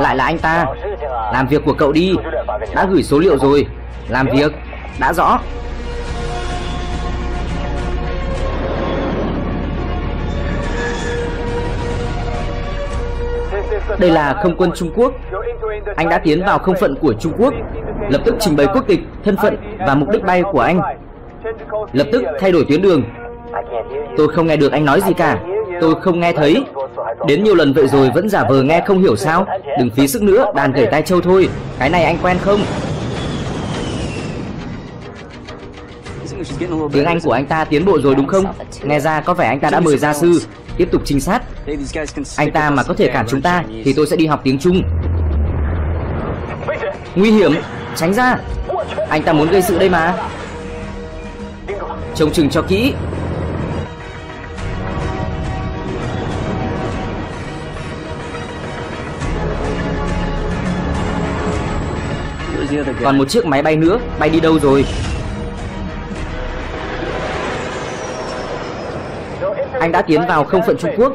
Lại là anh ta. Làm việc của cậu đi. Đã gửi số liệu rồi. Làm việc. Đã rõ. Đây là không quân Trung Quốc. Anh đã tiến vào không phận của Trung Quốc. Lập tức trình bày quốc tịch, thân phận và mục đích bay của anh. Lập tức thay đổi tuyến đường. Tôi không nghe được anh nói gì cả. Tôi không nghe thấy. Đến nhiều lần vậy rồi vẫn giả vờ nghe không hiểu sao? Đừng phí sức nữa, đàn gẩy tai trâu thôi. Cái này anh quen không? Tiếng Anh của anh ta tiến bộ rồi đúng không? Nghe ra có vẻ anh ta đã mời gia sư. Tiếp tục trinh sát. Anh ta mà có thể cản chúng ta thì tôi sẽ đi học tiếng Trung. Nguy hiểm, tránh ra. Anh ta muốn gây sự đây mà. Trông chừng cho kỹ. Còn một chiếc máy bay nữa, bay đi đâu rồi? Anh đã tiến vào không phận Trung Quốc.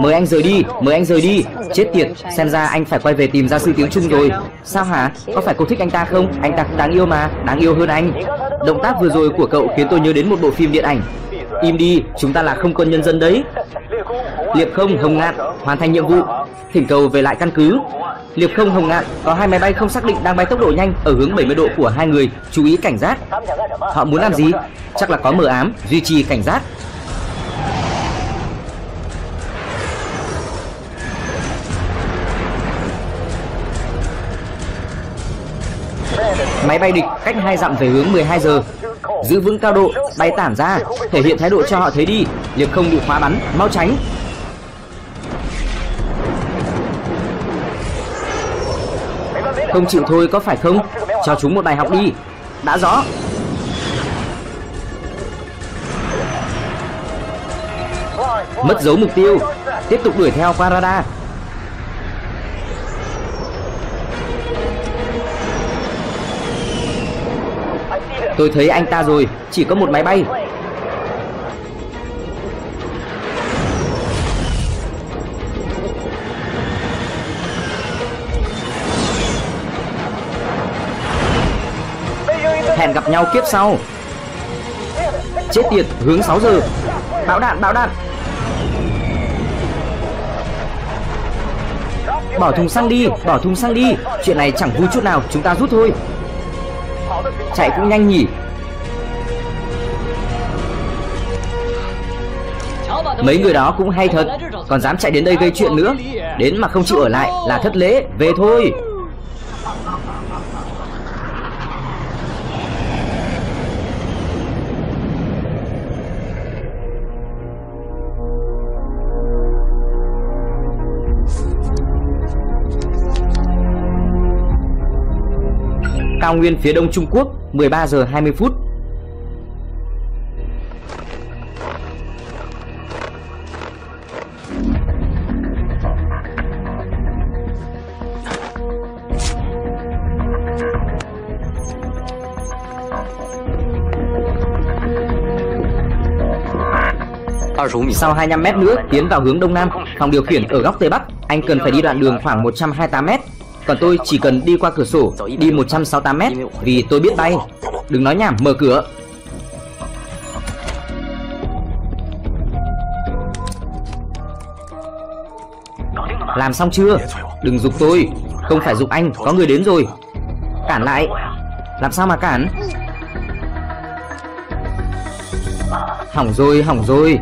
Mời anh rời đi, mời anh rời đi. Chết tiệt, xem ra anh phải quay về tìm gia sư tiếng Trung rồi. Sao hả? Có phải cô thích anh ta không? Anh ta cũng đáng yêu mà, đáng yêu hơn anh. Động tác vừa rồi của cậu khiến tôi nhớ đến một bộ phim điện ảnh. Im đi, chúng ta là không quân nhân dân đấy. Liệp không Hồng Ngạn hoàn thành nhiệm vụ. Thỉnh cầu về lại căn cứ. Liệp không Hồng Ngạn có hai máy bay không xác định đang bay tốc độ nhanh ở hướng 70 độ của hai người. Chú ý cảnh giác. Họ muốn làm gì? Chắc là có mờ ám, duy trì cảnh giác. Máy bay địch cách 2 dặm về hướng 12 giờ. Giữ vững cao độ, bay tản ra, thể hiện thái độ cho họ thấy đi. Liệp không bị khóa bắn, mau tránh. Không chịu thôi có phải không? Cho chúng một bài học đi. Đã rõ. Mất dấu mục tiêu. Tiếp tục đuổi theo qua radar. Tôi thấy anh ta rồi, chỉ có một máy bay. Hẹn gặp nhau kiếp sau. Chết tiệt, hướng 6 giờ. Bão đạn, bão đạn. Bỏ thùng xăng đi, bỏ thùng xăng đi. Chuyện này chẳng vui chút nào, chúng ta rút thôi. Chạy cũng nhanh nhỉ. Mấy người đó cũng hay thật. Còn dám chạy đến đây gây chuyện nữa. Đến mà không chịu ở lại là thất lễ. Về thôi. Cao nguyên phía đông Trung Quốc, 13 giờ 20 phút. Sau 25 mét nữa, tiến vào hướng đông nam, phòng điều khiển ở góc tây bắc, anh cần phải đi đoạn đường khoảng 128 mét. Còn tôi chỉ cần đi qua cửa sổ, đi 168 mét, vì tôi biết bay. Đừng nói nhảm, mở cửa. Làm xong chưa? Đừng giục tôi. Không phải giục anh, có người đến rồi. Cản lại. Làm sao mà cản? Hỏng rồi, hỏng rồi.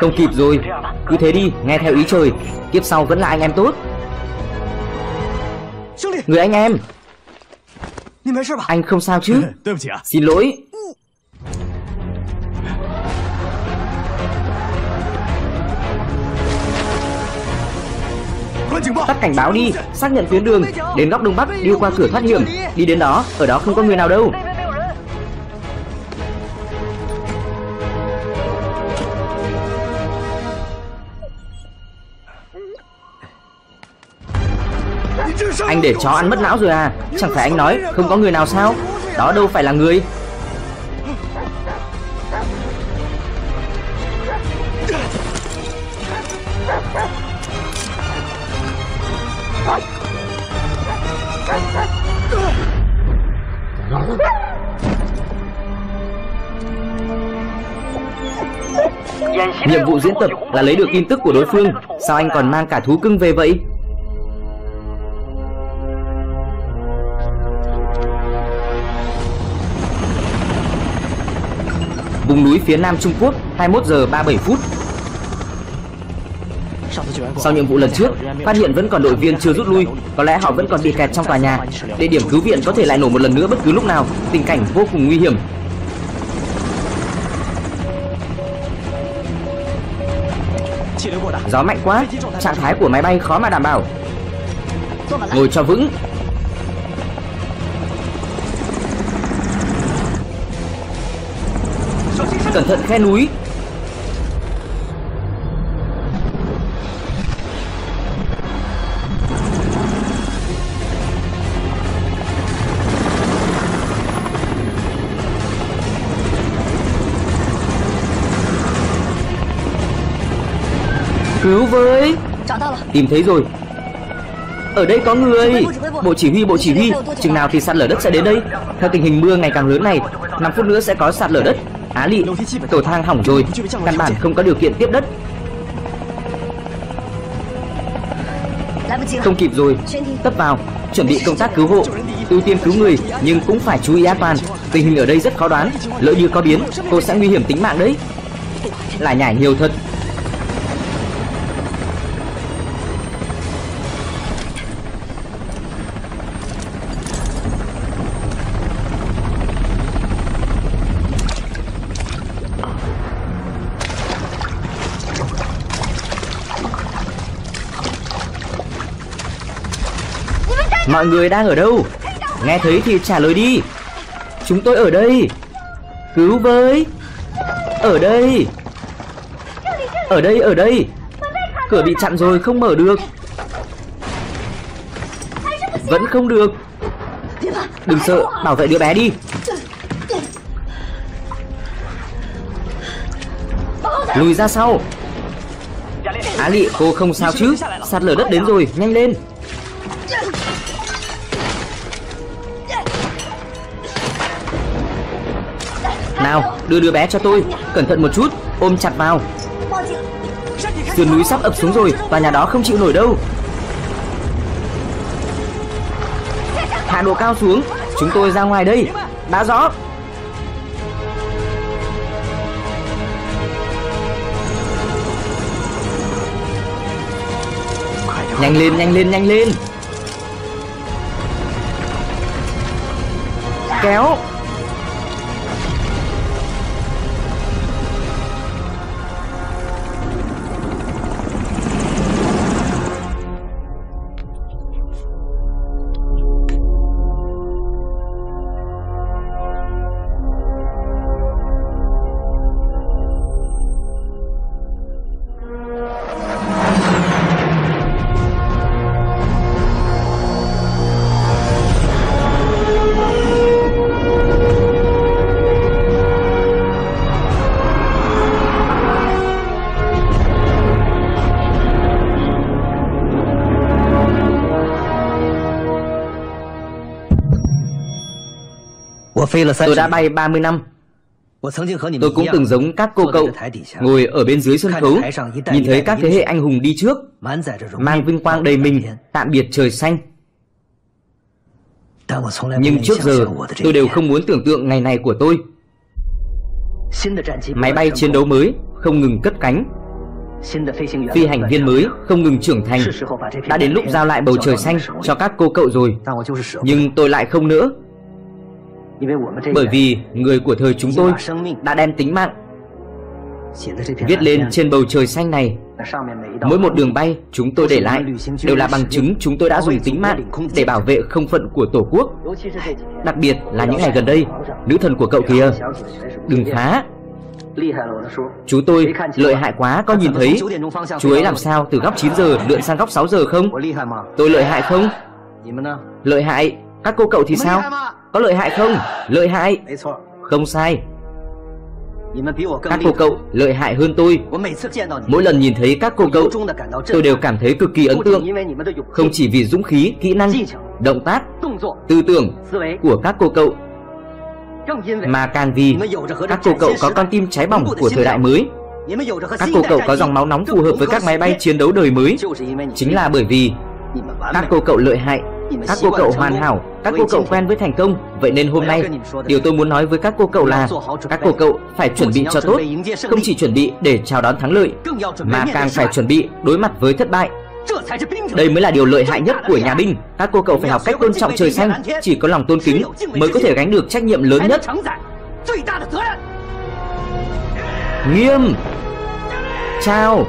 Không kịp rồi. Cứ thế đi, nghe theo ý trời. Kiếp sau vẫn là anh em tốt. Người anh em. Anh không sao chứ? Xin lỗi. Tắt cảnh báo đi. Xác nhận tuyến đường. Đến góc đông bắc, đi qua cửa thoát hiểm. Đi đến đó, ở đó không có người nào đâu. Anh để chó ăn mất não rồi à? Chẳng phải anh nói không có người nào sao? Đó đâu phải là người. Nhiệm vụ diễn tập là lấy được tin tức của đối phương. Sao anh còn mang cả thú cưng về vậy? Vùng núi phía Nam Trung Quốc, 21 giờ 37 phút. Sau nhiệm vụ lần trước, phát hiện vẫn còn đội viên chưa rút lui. Có lẽ họ vẫn còn bị kẹt trong tòa nhà. Địa điểm cứu viện có thể lại nổ một lần nữa bất cứ lúc nào. Tình cảnh vô cùng nguy hiểm. Gió mạnh quá, trạng thái của máy bay khó mà đảm bảo. Ngồi cho vững. Cẩn thận khe núi. Cứu với. Tìm thấy rồi. Ở đây có người. Bộ chỉ huy, chừng nào thì sạt lở đất sẽ đến đây? Theo tình hình mưa ngày càng lớn này, 5 phút nữa sẽ có sạt lở đất. Á Lị, cầu thang hỏng rồi, căn bản không có điều kiện tiếp đất. Không kịp rồi. Tấp vào, chuẩn bị công tác cứu hộ. Ưu tiên cứu người, nhưng cũng phải chú ý an toàn. Tình hình ở đây rất khó đoán. Lỡ như có biến, cô sẽ nguy hiểm tính mạng đấy. Lại nhảy nhiều thật. Mọi người đang ở đâu? Nghe thấy thì trả lời đi. Chúng tôi ở đây. Cứu với. Ở đây. Ở đây. Cửa bị chặn rồi, không mở được. Vẫn không được. Đừng sợ, bảo vệ đứa bé đi. Lùi ra sau. Á Lị, cô không sao chứ? Sạt lở đất đến rồi, nhanh lên. Nào, đưa đứa bé cho tôi. Cẩn thận một chút, ôm chặt vào. Sườn núi sắp ập xuống rồi, tòa nhà đó không chịu nổi đâu. Hạ độ cao xuống, chúng tôi ra ngoài đây. Đã rõ. Nhanh lên. Kéo. Tôi đã bay 30 năm. Tôi cũng từng giống các cô cậu, ngồi ở bên dưới sân khấu, nhìn thấy các thế hệ anh hùng đi trước, mang vinh quang đầy mình, tạm biệt trời xanh. Nhưng trước giờ tôi đều không muốn tưởng tượng ngày này của tôi. Máy bay chiến đấu mới không ngừng cất cánh, phi hành viên mới không ngừng trưởng thành. Đã đến lúc giao lại bầu trời xanh cho các cô cậu rồi. Nhưng tôi lại không nữa. Bởi vì người của thời chúng tôi đã đem tính mạng viết lên trên bầu trời xanh này. Mỗi một đường bay chúng tôi để lại đều là bằng chứng chúng tôi đã dùng tính mạng để bảo vệ không phận của Tổ quốc. Đặc biệt là những ngày gần đây. Nữ thần của cậu kìa. Đừng phá. Chú tôi lợi hại quá, có nhìn thấy chú ấy làm sao từ góc 9 giờ lượn sang góc 6 giờ không? Tôi lợi hại không? Lợi hại. Các cô cậu thì sao? Có lợi hại không? Lợi hại. Không sai. Các cô cậu lợi hại hơn tôi. Mỗi lần nhìn thấy các cô cậu, tôi đều cảm thấy cực kỳ ấn tượng. Không chỉ vì dũng khí, kỹ năng, động tác, tư tưởng của các cô cậu, mà càng vì các cô cậu có con tim cháy bỏng của thời đại mới. Các cô cậu có dòng máu nóng phù hợp với các máy bay chiến đấu đời mới. Chính là bởi vì các cô cậu lợi hại, các cô cậu hoàn hảo, các cô cậu quen với thành công. Vậy nên hôm nay, điều tôi muốn nói với các cô cậu là các cô cậu phải chuẩn bị cho tốt. Không chỉ chuẩn bị để chào đón thắng lợi, mà càng phải chuẩn bị đối mặt với thất bại. Đây mới là điều lợi hại nhất của nhà binh. Các cô cậu phải học cách tôn trọng trời xanh. Chỉ có lòng tôn kính mới có thể gánh được trách nhiệm lớn nhất. Nghiêm! Chào!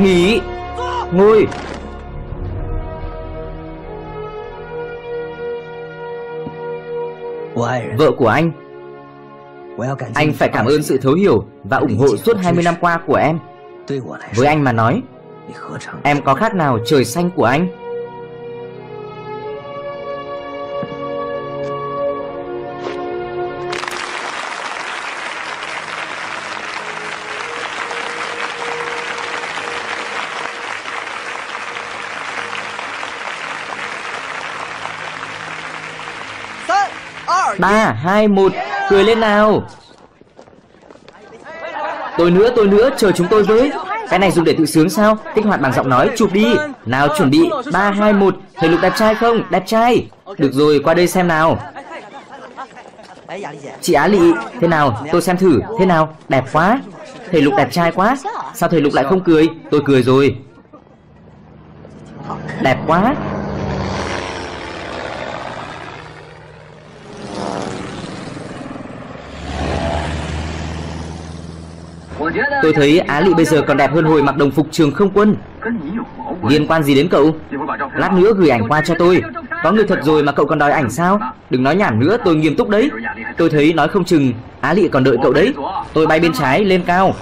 Nghỉ! Ngồi! Vợ của anh, anh phải cảm ơn sự thấu hiểu và ủng hộ suốt 20 năm qua của em. Với anh mà nói, em có khác nào trời xanh của anh. Ba, hai, một, cười lên nào. Tôi nữa, chờ chúng tôi với. Cái này dùng để tự sướng sao? Kích hoạt bằng giọng nói, chụp đi. Nào, chuẩn bị, 3, 2, 1. Thầy Lục đẹp trai không? Đẹp trai. Được rồi, qua đây xem nào. Chị Á Lị, thế nào? Tôi xem thử, thế nào? Đẹp quá. Thầy Lục đẹp trai quá. Sao thầy Lục lại không cười? Tôi cười rồi. Đẹp quá. Tôi thấy Á Lị bây giờ còn đẹp hơn hồi mặc đồng phục trường không quân. Liên quan gì đến cậu? Lát nữa gửi ảnh qua cho tôi. Có người thật rồi mà cậu còn đòi ảnh sao? Đừng nói nhảm nữa, tôi nghiêm túc đấy. Tôi thấy nói không chừng Á Lị còn đợi cậu đấy. Tôi bay bên trái lên cao.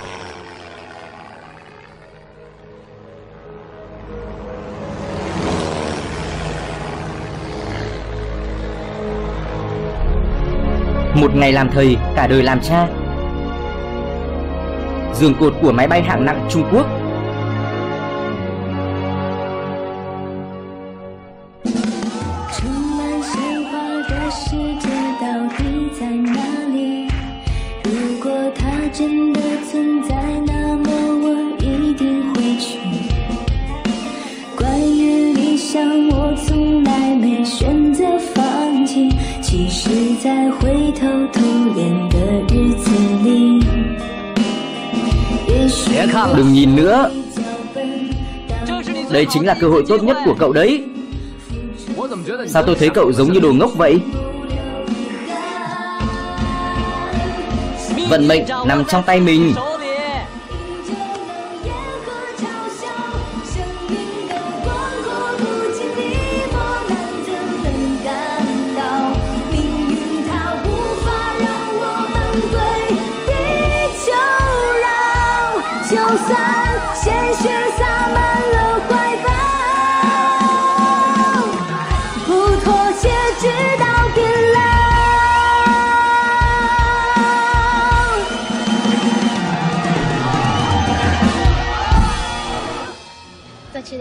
Một ngày làm thầy, cả đời làm cha. Giường cột của máy bay hạng nặng Trung Quốc. Đừng nhìn nữa. Đây chính là cơ hội tốt nhất của cậu đấy. Sao tôi thấy cậu giống như đồ ngốc vậy? Vận mệnh nằm trong tay mình.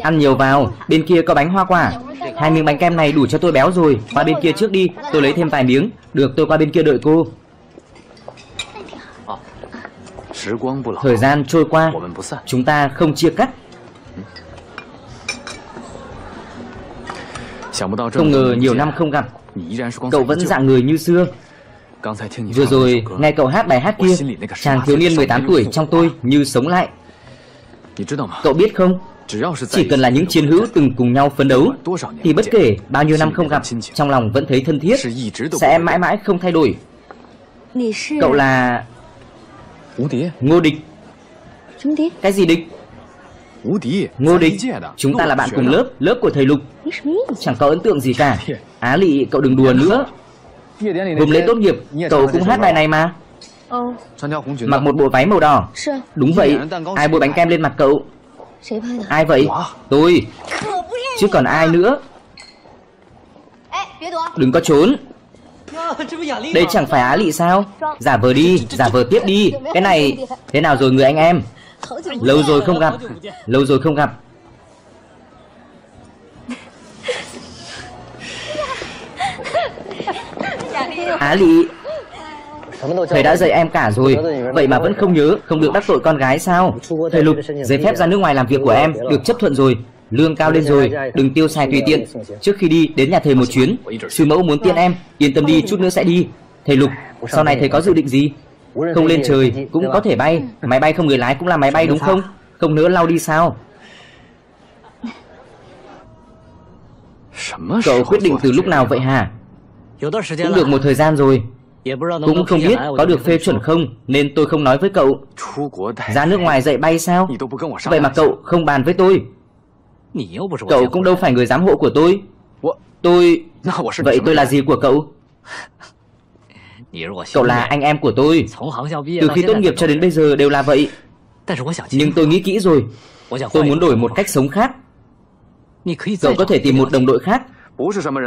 Ăn nhiều vào, bên kia có bánh hoa quả. 2 miếng bánh kem này đủ cho tôi béo rồi. Qua bên kia trước đi, tôi lấy thêm vài miếng. Được, tôi qua bên kia đợi cô. Thời gian trôi qua, chúng ta không chia cắt. Không ngờ nhiều năm không gặp, cậu vẫn dạng người như xưa. Vừa rồi, nghe cậu hát bài hát kia, chàng thiếu niên 18 tuổi trong tôi như sống lại. Cậu biết không? Chỉ cần là những chiến hữu từng cùng nhau phấn đấu thì bất kể bao nhiêu năm không gặp, trong lòng vẫn thấy thân thiết, sẽ mãi mãi không thay đổi. Cậu là... Ngô Địch. Cái gì Địch? Ngô Địch, chúng ta là bạn cùng lớp, lớp của thầy Lục. Chẳng có ấn tượng gì cả. Á Lị, cậu đừng đùa nữa. Hôm lễ tốt nghiệp, cậu cũng hát bài này mà. Mặc một bộ váy màu đỏ. Đúng vậy, ai bôi bánh kem lên mặt cậu? Ai vậy? Tôi. Chứ còn ai nữa. Đừng có trốn. Đây chẳng phải Á Lị sao? Giả vờ đi, giả vờ tiếp đi. Cái này, thế nào rồi người anh em? Lâu rồi không gặp, lâu rồi không gặp. Á Lị, thầy đã dạy em cả rồi, vậy mà vẫn không nhớ, không được đắc tội con gái sao? Thầy Lục, giấy phép ra nước ngoài làm việc của em được chấp thuận rồi, lương cao lên rồi, đừng tiêu xài tùy tiện. Trước khi đi đến nhà thầy một chuyến, sư mẫu muốn tiễn em, yên tâm đi, chút nữa sẽ đi. Thầy Lục, sau này thầy có dự định gì? Không lên trời cũng có thể bay, máy bay không người lái cũng là máy bay đúng không? Không nữa lao đi sao? Cậu quyết định từ lúc nào vậy hả? Cũng được một thời gian rồi, cũng không biết có được phê chuẩn không, nên tôi không nói với cậu. Ra nước ngoài dạy bay sao? Vậy mà cậu không bàn với tôi. Cậu cũng đâu phải người giám hộ của tôi. Tôi... Vậy tôi là gì của cậu? Cậu là anh em của tôi. Từ khi tốt nghiệp cho đến bây giờ đều là vậy. Nhưng tôi nghĩ kỹ rồi, tôi muốn đổi một cách sống khác. Cậu có thể tìm một đồng đội khác.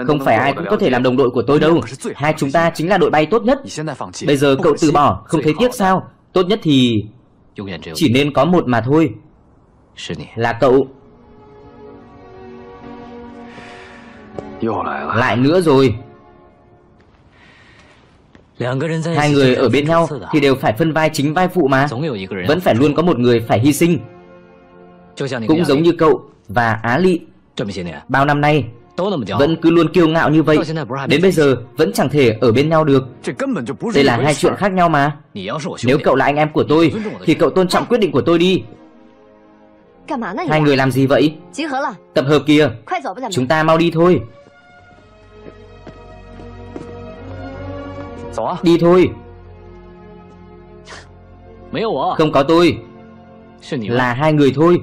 Không phải ai cũng có thể làm đồng đội của tôi đâu. Hai chúng ta chính là đội bay tốt nhất. Bây giờ cậu từ bỏ, không thấy tiếc sao? Tốt nhất thì... chỉ nên có một mà thôi. Là cậu. Lại nữa rồi. Hai người ở bên nhau thì đều phải phân vai chính vai phụ mà. Vẫn phải luôn có một người phải hy sinh. Cũng giống như cậu và Á Lị. Bao năm nay vẫn cứ luôn kiêu ngạo như vậy, đến bây giờ vẫn chẳng thể ở bên nhau được. Đây là hai chuyện khác nhau mà. Nếu cậu là anh em của tôi thì cậu tôn trọng quyết định của tôi đi. Hai người làm gì vậy? Tập hợp kìa, chúng ta mau đi thôi. Đi thôi. Không có tôi, là hai người thôi.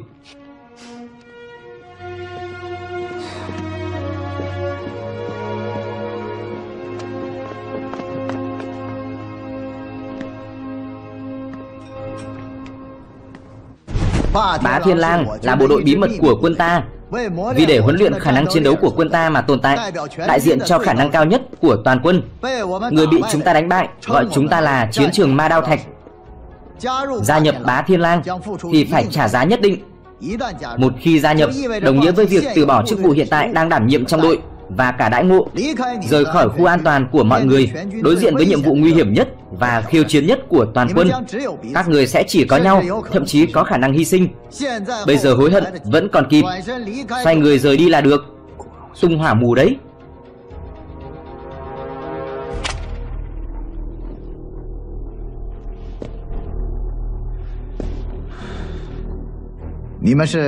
Bá Thiên Lang là bộ đội bí mật của quân ta. Vì để huấn luyện khả năng chiến đấu của quân ta mà tồn tại, đại diện cho khả năng cao nhất của toàn quân. Người bị chúng ta đánh bại gọi chúng ta là chiến trường Ma Đao Thạch. Gia nhập Bá Thiên Lang thì phải trả giá nhất định. Một khi gia nhập đồng nghĩa với việc từ bỏ chức vụ hiện tại đang đảm nhiệm trong đội và cả đãi ngộ, rời khỏi khu an toàn của mọi người, đối diện với nhiệm vụ nguy hiểm nhất và khiêu chiến nhất của toàn quân. Các người sẽ chỉ có nhau, thậm chí có khả năng hy sinh. Bây giờ hối hận vẫn còn kịp, xoay người rời đi là được. Tung hỏa mù đấy.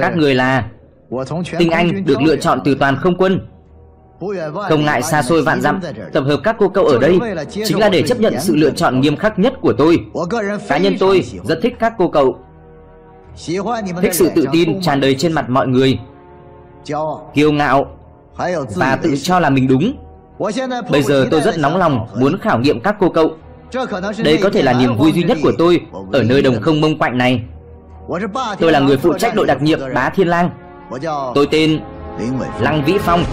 Các người là tinh anh được lựa chọn từ toàn không quân. Không ngại xa xôi vạn dặm, tập hợp các cô cậu ở đây chính là để chấp nhận sự lựa chọn nghiêm khắc nhất của tôi. Cá nhân tôi rất thích các cô cậu. Thích sự tự tin tràn đầy trên mặt mọi người, kiêu ngạo và tự cho là mình đúng. Bây giờ tôi rất nóng lòng muốn khảo nghiệm các cô cậu. Đây có thể là niềm vui duy nhất của tôi ở nơi đồng không mông quạnh này. Tôi là người phụ trách đội đặc nhiệm Bá Thiên Lang. Tôi tên Lăng Vĩ Phong.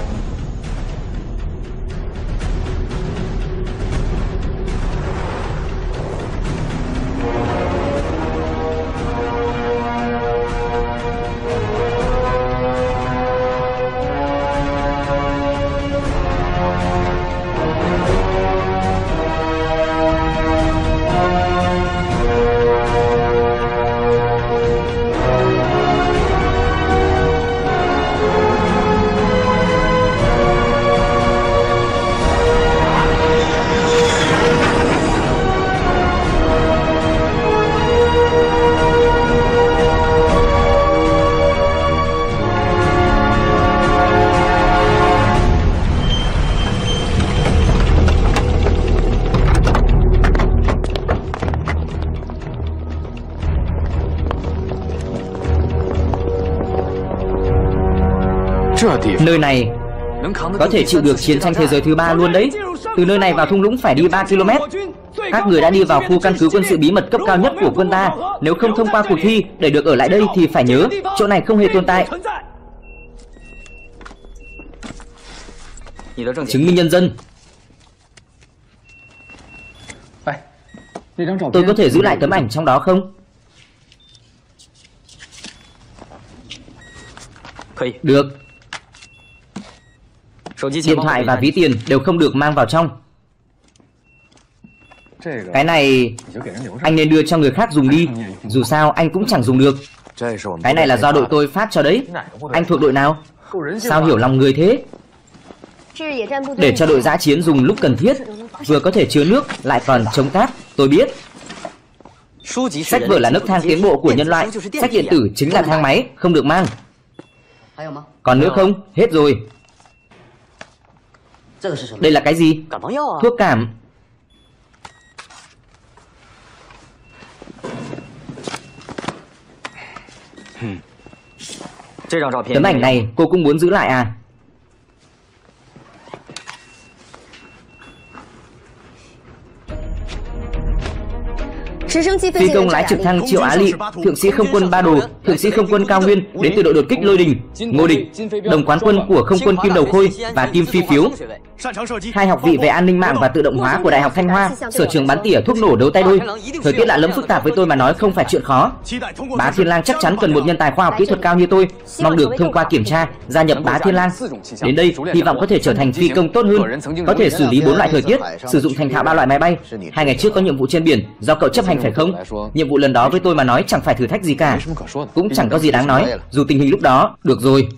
Nơi này có thể chịu được chiến tranh thế giới thứ 3 luôn đấy. Từ nơi này vào thung lũng phải đi 3 km. Các người đã đi vào khu căn cứ quân sự bí mật cấp cao nhất của quân ta. Nếu không thông qua cuộc thi để được ở lại đây thì phải nhớ, chỗ này không hề tồn tại. Chứng minh nhân dân. Tôi có thể giữ lại tấm ảnh trong đó không? Được. Điện thoại và ví tiền đều không được mang vào trong. Cái này anh nên đưa cho người khác dùng đi, dù sao anh cũng chẳng dùng được. Cái này là do đội tôi phát cho đấy. Anh thuộc đội nào? Sao hiểu lòng người thế? Để cho đội dã chiến dùng lúc cần thiết, vừa có thể chứa nước lại còn chống tác. Tôi biết. Sách vở là nấc thang tiến bộ của nhân loại. Sách điện tử chính là thang máy, không được mang. Còn nữa không? Hết rồi. Đây là cái gì? Thuốc cảm. Tấm ảnh này cô cũng muốn giữ lại à? Phi công lái trực thăng Triệu Á Lị, thượng sĩ không quân Ba Đồ, thượng sĩ không quân Cao Nguyên đến từ đội đột kích Lôi Đình, Ngô Địch, đồng quán quân của không quân Kim Đầu Khôi và Kim Phi Phiếu. Hai học vị về an ninh mạng và tự động hóa của Đại học Thanh Hoa, sở trường bắn tỉa, thuốc nổ, đấu tay đôi. Thời tiết lạ lẫm phức tạp với tôi mà nói không phải chuyện khó. Bá Thiên Lang chắc chắn cần một nhân tài khoa học kỹ thuật cao như tôi, mong được thông qua kiểm tra gia nhập Bá Thiên Lang. Đến đây hy vọng có thể trở thành phi công tốt hơn, có thể xử lý 4 loại thời tiết, sử dụng thành thạo 3 loại máy bay. 2 ngày trước có nhiệm vụ trên biển do cậu chấp hành phải không? Nhiệm vụ lần đó với tôi mà nói chẳng phải thử thách gì cả, cũng chẳng có gì đáng nói, dù tình hình lúc đó. Được rồi.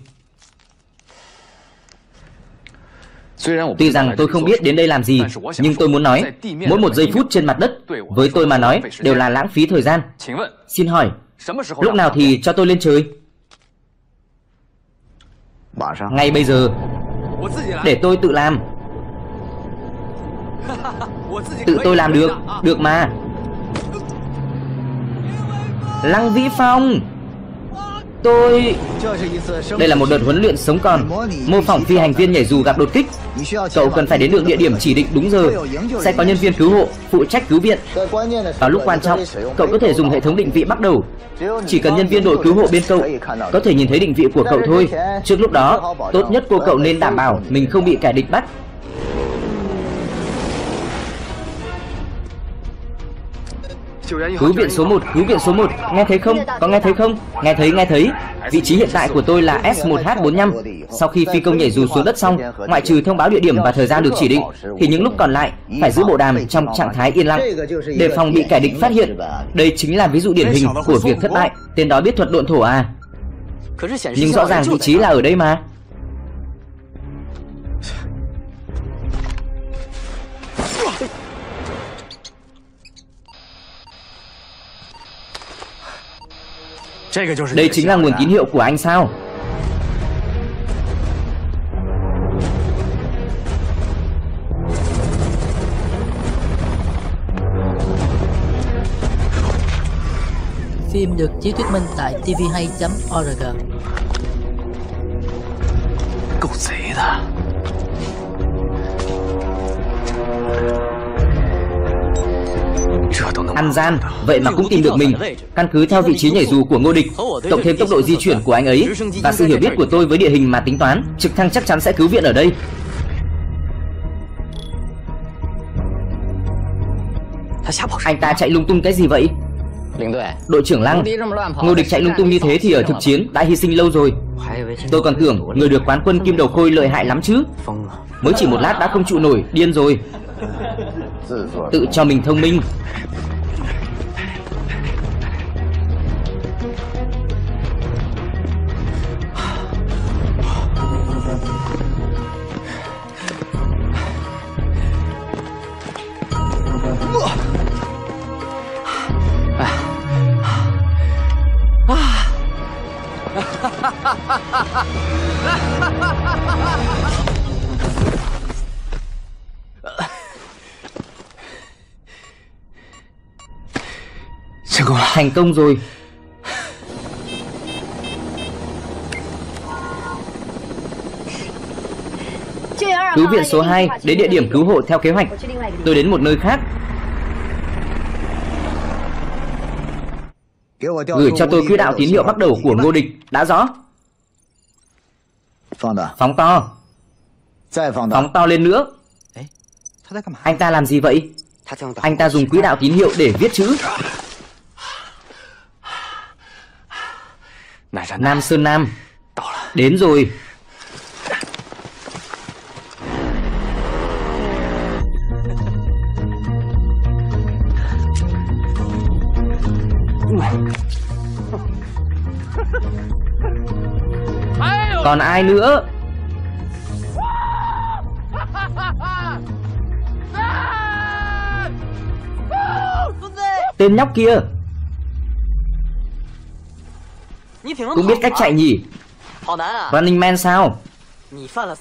Tuy rằng tôi không biết đến đây làm gì, nhưng tôi muốn nói, mỗi một giây phút trên mặt đất, với tôi mà nói, đều là lãng phí thời gian. Xin hỏi, lúc nào thì cho tôi lên trời? Ngay bây giờ. Để tôi tự làm. Tự tôi làm được, được mà. Lăng Vĩ Phong, tôi... Đây là một đợt huấn luyện sống còn, mô phỏng phi hành viên nhảy dù gặp đột kích. Cậu cần phải đến được địa điểm chỉ định đúng giờ. Sẽ có nhân viên cứu hộ phụ trách cứu viện. Vào lúc quan trọng, cậu có thể dùng hệ thống định vị bắt đầu. Chỉ cần nhân viên đội cứu hộ bên cậu có thể nhìn thấy định vị của cậu thôi. Trước lúc đó, tốt nhất cô cậu nên đảm bảo mình không bị kẻ địch bắt. Cứu viện số 1, cứu viện số 1, nghe thấy không? Có nghe thấy không? Nghe thấy, nghe thấy. Vị trí hiện tại của tôi là S1H45. Sau khi phi công nhảy dù xuống đất xong, ngoại trừ thông báo địa điểm và thời gian được chỉ định, thì những lúc còn lại phải giữ bộ đàm trong trạng thái yên lặng, đề phòng bị kẻ địch phát hiện. Đây chính là ví dụ điển hình của việc thất bại. Tên đó biết thuật độn thổ à? Nhưng rõ ràng vị trí là ở đây mà. Đây chính là nguồn tín hiệu của anh sao? Phim được chiếu thuyết minh tại tvhay.org. Cậu dễ đó. Ăn gian, vậy mà cũng tìm được mình. Căn cứ theo vị trí nhảy dù của Ngô Địch, cộng thêm tốc độ di chuyển của anh ấy và sự hiểu biết của tôi với địa hình mà tính toán, trực thăng chắc chắn sẽ cứu viện ở đây. Anh ta chạy lung tung cái gì vậy? Đội trưởng Lăng, Ngô Địch chạy lung tung như thế thì ở thực chiến đã hy sinh lâu rồi. Tôi còn tưởng người được quán quân Kim Đầu Khôi lợi hại lắm chứ. Mới chỉ một lát đã không trụ nổi, điên rồi. Tự cho mình thông minh. Thành công rồi. Cứu viện số 2 đến địa điểm cứu hộ theo kế hoạch. Tôi đến một nơi khác. Gửi cho tôi quỹ đạo tín hiệu bắt đầu của Ngô Địch. Đã rõ. Phóng to. Phóng to lên nữa. Anh ta làm gì vậy? Anh ta dùng quỹ đạo tín hiệu để viết chữ. Nam Sơn Nam đến rồi. Còn ai nữa? Tên nhóc kia cũng biết cách chạy nhỉ? Running Man sao?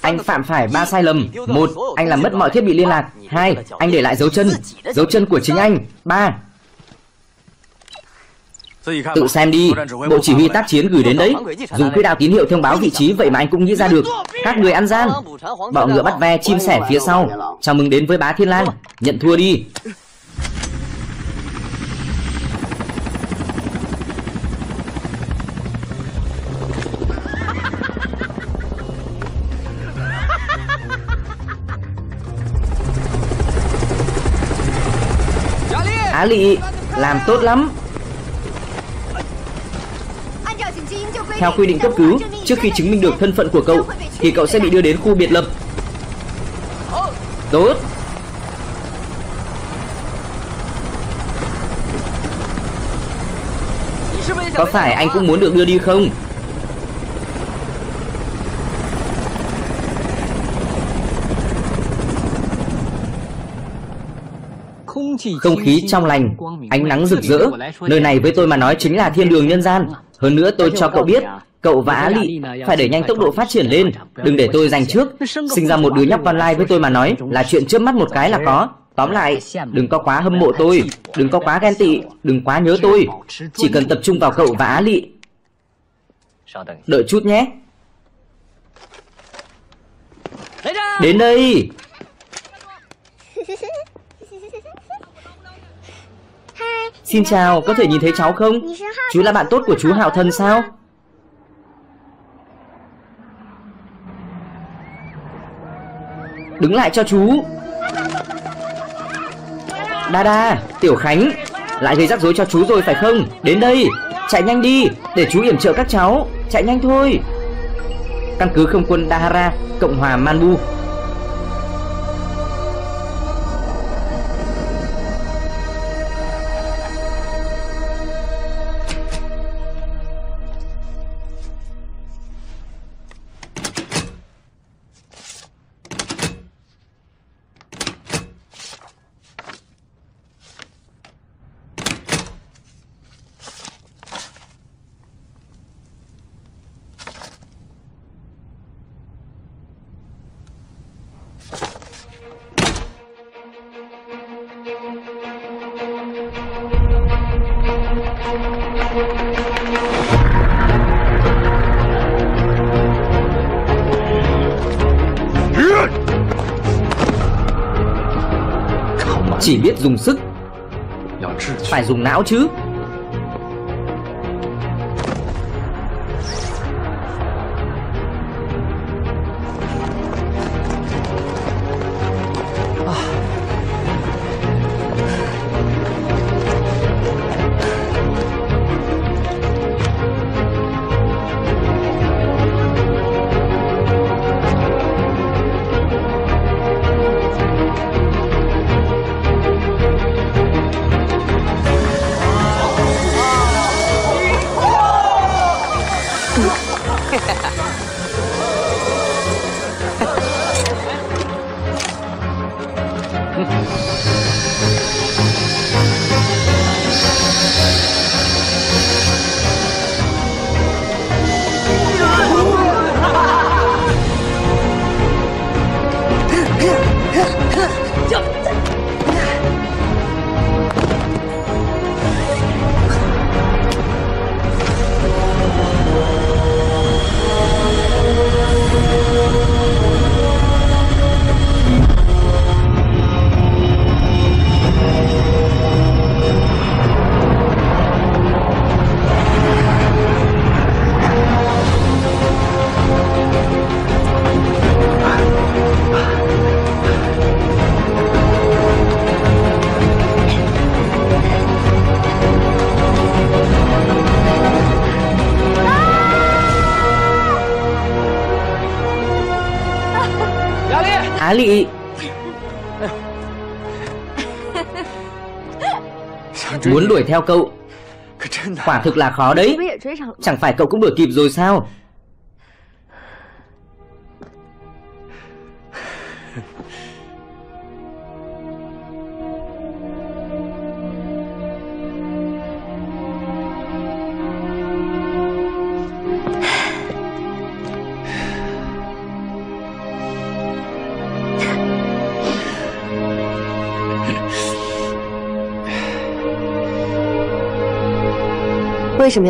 Anh phạm phải 3 sai lầm. 1. Anh làm mất mọi thiết bị liên lạc. 2. Anh để lại dấu chân. Dấu chân của chính anh. 3. Tự xem đi. Bộ chỉ huy tác chiến gửi đến đấy. Dùng quỹ đạo tín hiệu thông báo vị trí, vậy mà anh cũng nghĩ ra được. Các người ăn gian. Bọ ngựa bắt ve, chim sẻ phía sau. Chào mừng đến với Bá Thiên Lang. Nhận thua đi. Á Lị làm tốt lắm. Theo quy định cấp cứu, trước khi chứng minh được thân phận của cậu thì cậu sẽ bị đưa đến khu biệt lập. Tốt. Có phải anh cũng muốn được đưa đi không? Không khí trong lành, ánh nắng rực rỡ. Nơi này với tôi mà nói chính là thiên đường nhân gian. Hơn nữa tôi cho cậu biết, cậu và Á Lị phải đẩy nhanh tốc độ phát triển lên. Đừng để tôi giành trước. Sinh ra một đứa nhóc online với tôi mà nói là chuyện trước mắt một cái là có. Tóm lại, đừng có quá hâm mộ tôi, đừng có quá ghen tị, đừng quá nhớ tôi. Chỉ cần tập trung vào cậu và Á Lị. Đợi chút nhé. Đến đây. Xin chào, có thể nhìn thấy cháu không? Chú là bạn tốt của chú Hạo Thần sao? Đứng lại cho chú. Đa Đa, Tiểu Khánh, lại gây rắc rối cho chú rồi phải không? Đến đây, chạy nhanh đi, để chú yểm trợ các cháu. Chạy nhanh thôi. Căn cứ không quân Dahara, Cộng hòa Manbu. Chỉ biết dùng sức, phải dùng não chứ. Á Lị, muốn đuổi theo cậu Quả thực là khó đấy. Chẳng phải cậu cũng đuổi kịp rồi sao?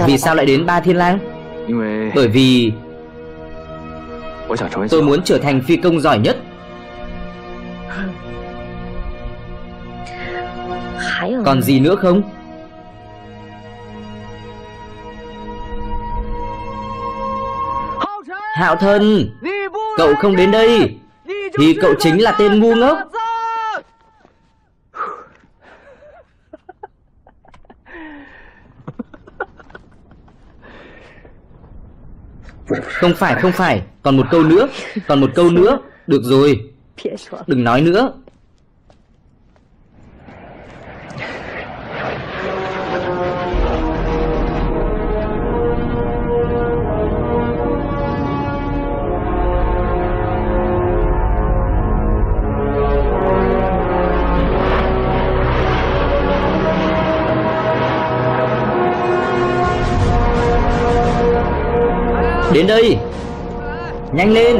Vì sao lại đến Ba Thiên Lang? Bởi vì tôi muốn trở thành phi công giỏi nhất. Còn gì nữa không? Hạo Thần, cậu không đến đây thì cậu chính là tên ngu ngốc. Không phải, còn một câu nữa. Được rồi, đừng nói nữa. Đến đây, nhanh lên.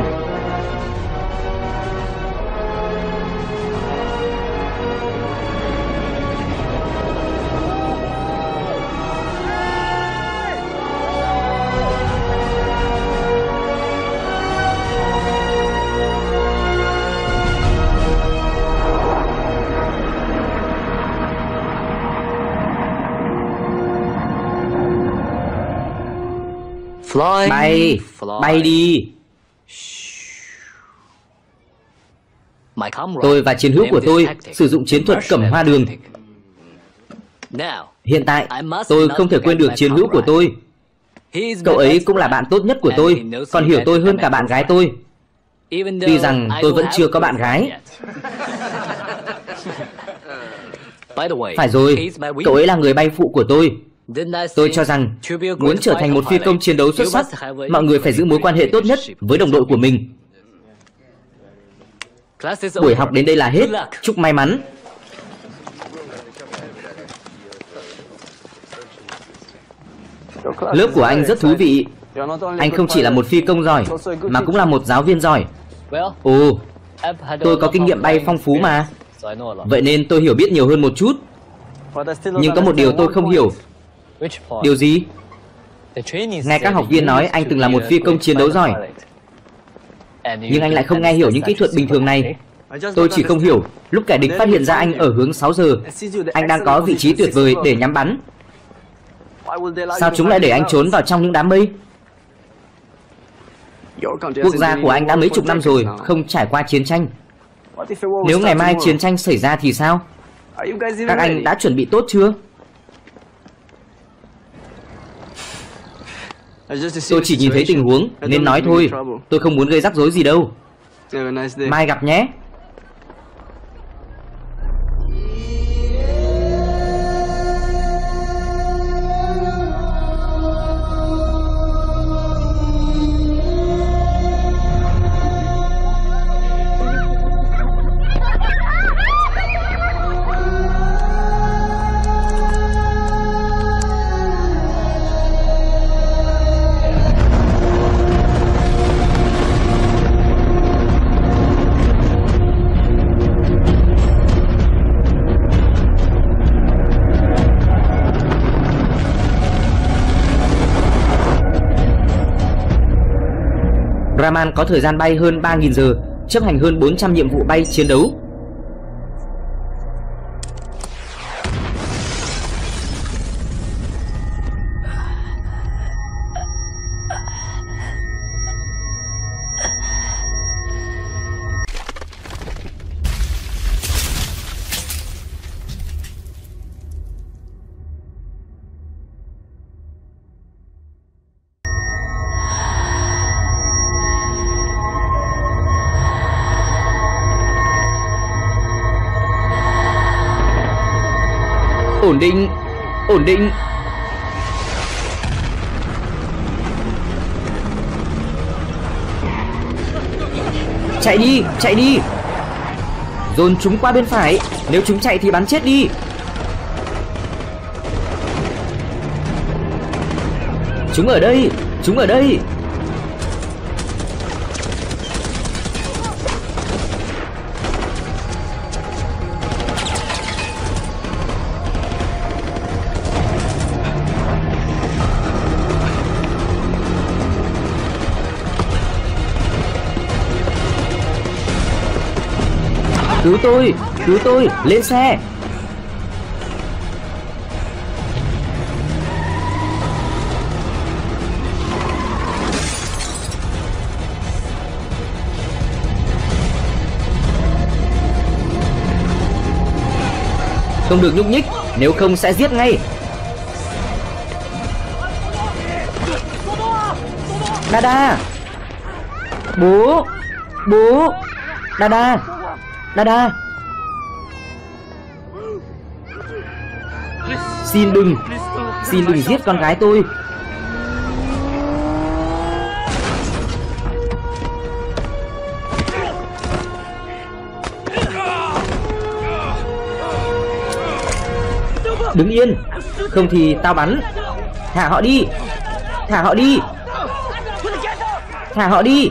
Bay đi. Tôi và chiến hữu của tôi sử dụng chiến thuật cẩm hoa đường. Hiện tại tôi không thể quên được chiến hữu của tôi. Cậu ấy cũng là bạn tốt nhất của tôi, còn hiểu tôi hơn cả bạn gái tôi, tuy rằng tôi vẫn chưa có bạn gái. Phải rồi, cậu ấy là người bay phụ của tôi. Tôi cho rằng muốn trở thành một phi công chiến đấu xuất sắc, mọi người phải giữ mối quan hệ tốt nhất với đồng đội của mình. Buổi học đến đây là hết. Chúc may mắn. Lớp của anh rất thú vị. Anh không chỉ là một phi công giỏi mà cũng là một giáo viên giỏi. Ồ, tôi có kinh nghiệm bay phong phú mà. Vậy nên tôi hiểu biết nhiều hơn một chút. Nhưng có một điều tôi không hiểu. Điều gì? Nghe các học viên nói anh từng là một phi công chiến đấu giỏi, nhưng anh lại không nghe hiểu những kỹ thuật bình thường này. Tôi chỉ không hiểu lúc kẻ địch phát hiện ra anh ở hướng 6 giờ, anh đang có vị trí tuyệt vời để nhắm bắn, sao chúng lại để anh trốn vào trong những đám mây? Quốc gia của anh đã mấy chục năm rồi không trải qua chiến tranh. Nếu ngày mai chiến tranh xảy ra thì sao? Các anh đã chuẩn bị tốt chưa? Tôi chỉ nhìn thấy tình huống nên nói thôi. Tôi không muốn gây rắc rối gì đâu. Mai gặp nhé. Raman có thời gian bay hơn 3.000 giờ, chấp hành hơn 400 nhiệm vụ bay chiến đấu. Ổn định, Chạy đi, chạy đi. Dồn chúng qua bên phải. Nếu chúng chạy thì bắn chết đi. Chúng ở đây, chúng ở đây. Cứu tôi, cứu tôi, lên xe. Không được nhúc nhích, nếu không sẽ giết ngay. Dada. Bố, bố. Dada. Dada. Xin đừng giết con gái tôi. Đứng yên, không thì tao bắn. Thả họ đi, thả họ đi, thả họ đi.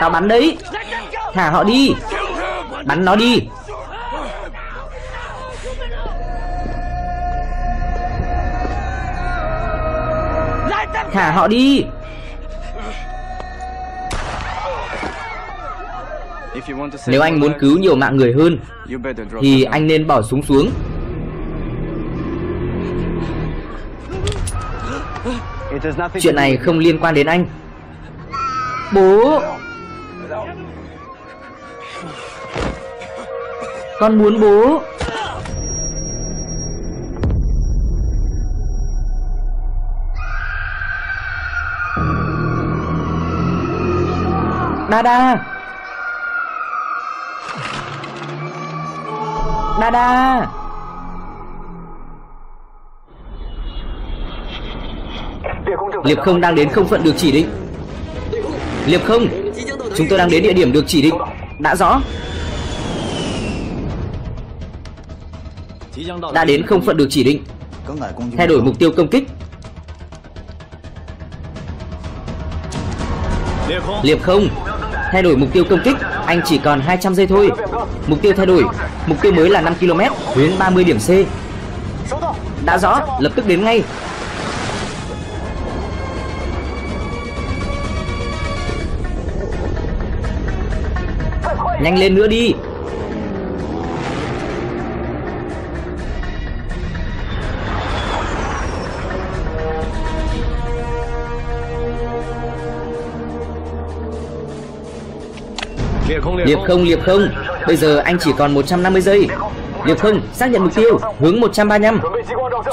Tao bắn đấy. Thả họ đi. Bắn nó đi. Thả họ đi. Nếu anh muốn cứu nhiều mạng người hơn thì anh nên bỏ súng xuống. Chuyện này không liên quan đến anh. Bố. Con muốn bố. Dada. Dada. Liệp không đang đến không phận được chỉ định. Liệp không, chúng tôi đang đến địa điểm được chỉ định. Đã rõ. Đã đến không phận được chỉ định. Thay đổi mục tiêu công kích. Liệp không, thay đổi mục tiêu công kích. Anh chỉ còn 200 giây thôi. Mục tiêu thay đổi. Mục tiêu mới là 5 km, tuyến 30 điểm C. Đã rõ, lập tức đến ngay. Nhanh lên nữa đi. Liệp không, Liệp không. Bây giờ anh chỉ còn 150 giây. Liệp không, xác nhận mục tiêu. Hướng 135.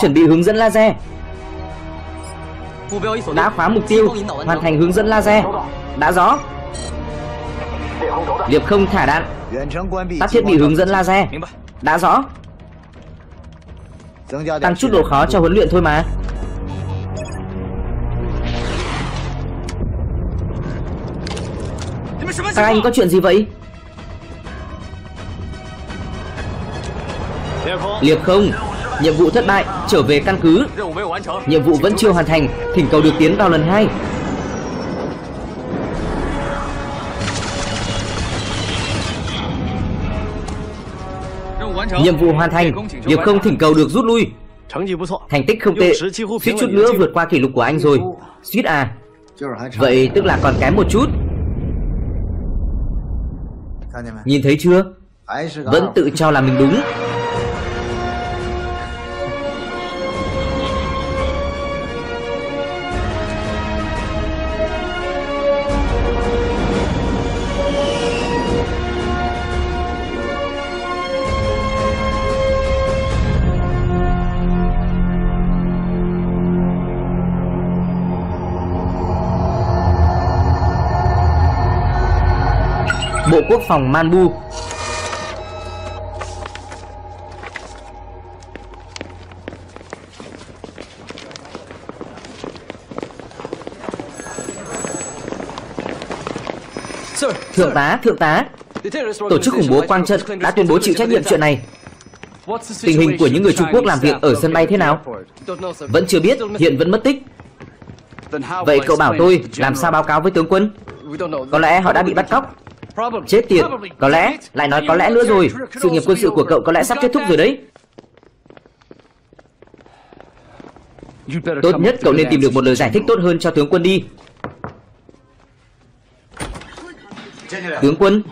Chuẩn bị hướng dẫn laser. Đã khóa mục tiêu. Hoàn thành hướng dẫn laser. Đã rõ. Liệp không thả đạn. Tắt thiết bị hướng dẫn laser. Đã rõ. Tăng chút độ khó cho huấn luyện thôi mà. Các anh có chuyện gì vậy? Liệp không, nhiệm vụ thất bại, trở về căn cứ. Nhiệm vụ vẫn chưa hoàn thành, thỉnh cầu được tiến vào lần 2. Nhiệm vụ hoàn thành, Liệp không thỉnh cầu được rút lui. Thành tích không tệ, suýt chút nữa vượt qua kỷ lục của anh rồi. Suýt à? Vậy tức là còn kém một chút. Nhìn thấy chưa? Vẫn tự cho là mình đúng. Bộ Quốc phòng Manbu. Thượng tá, tổ chức khủng bố Quang Trận đã tuyên bố chịu trách nhiệm chuyện này. Tình hình của những người Trung Quốc làm việc ở sân bay thế nào? Vẫn chưa biết, hiện vẫn mất tích. Vậy cậu bảo tôi làm sao báo cáo với tướng quân? Có lẽ họ đã bị bắt cóc. Chết tiệt, có lẽ, lại nói có lẽ nữa rồi. Sự nghiệp quân sự của cậu có lẽ sắp kết thúc rồi đấy. Tốt nhất cậu nên tìm được một lời giải thích tốt hơn cho tướng quân đi. Tướng quân,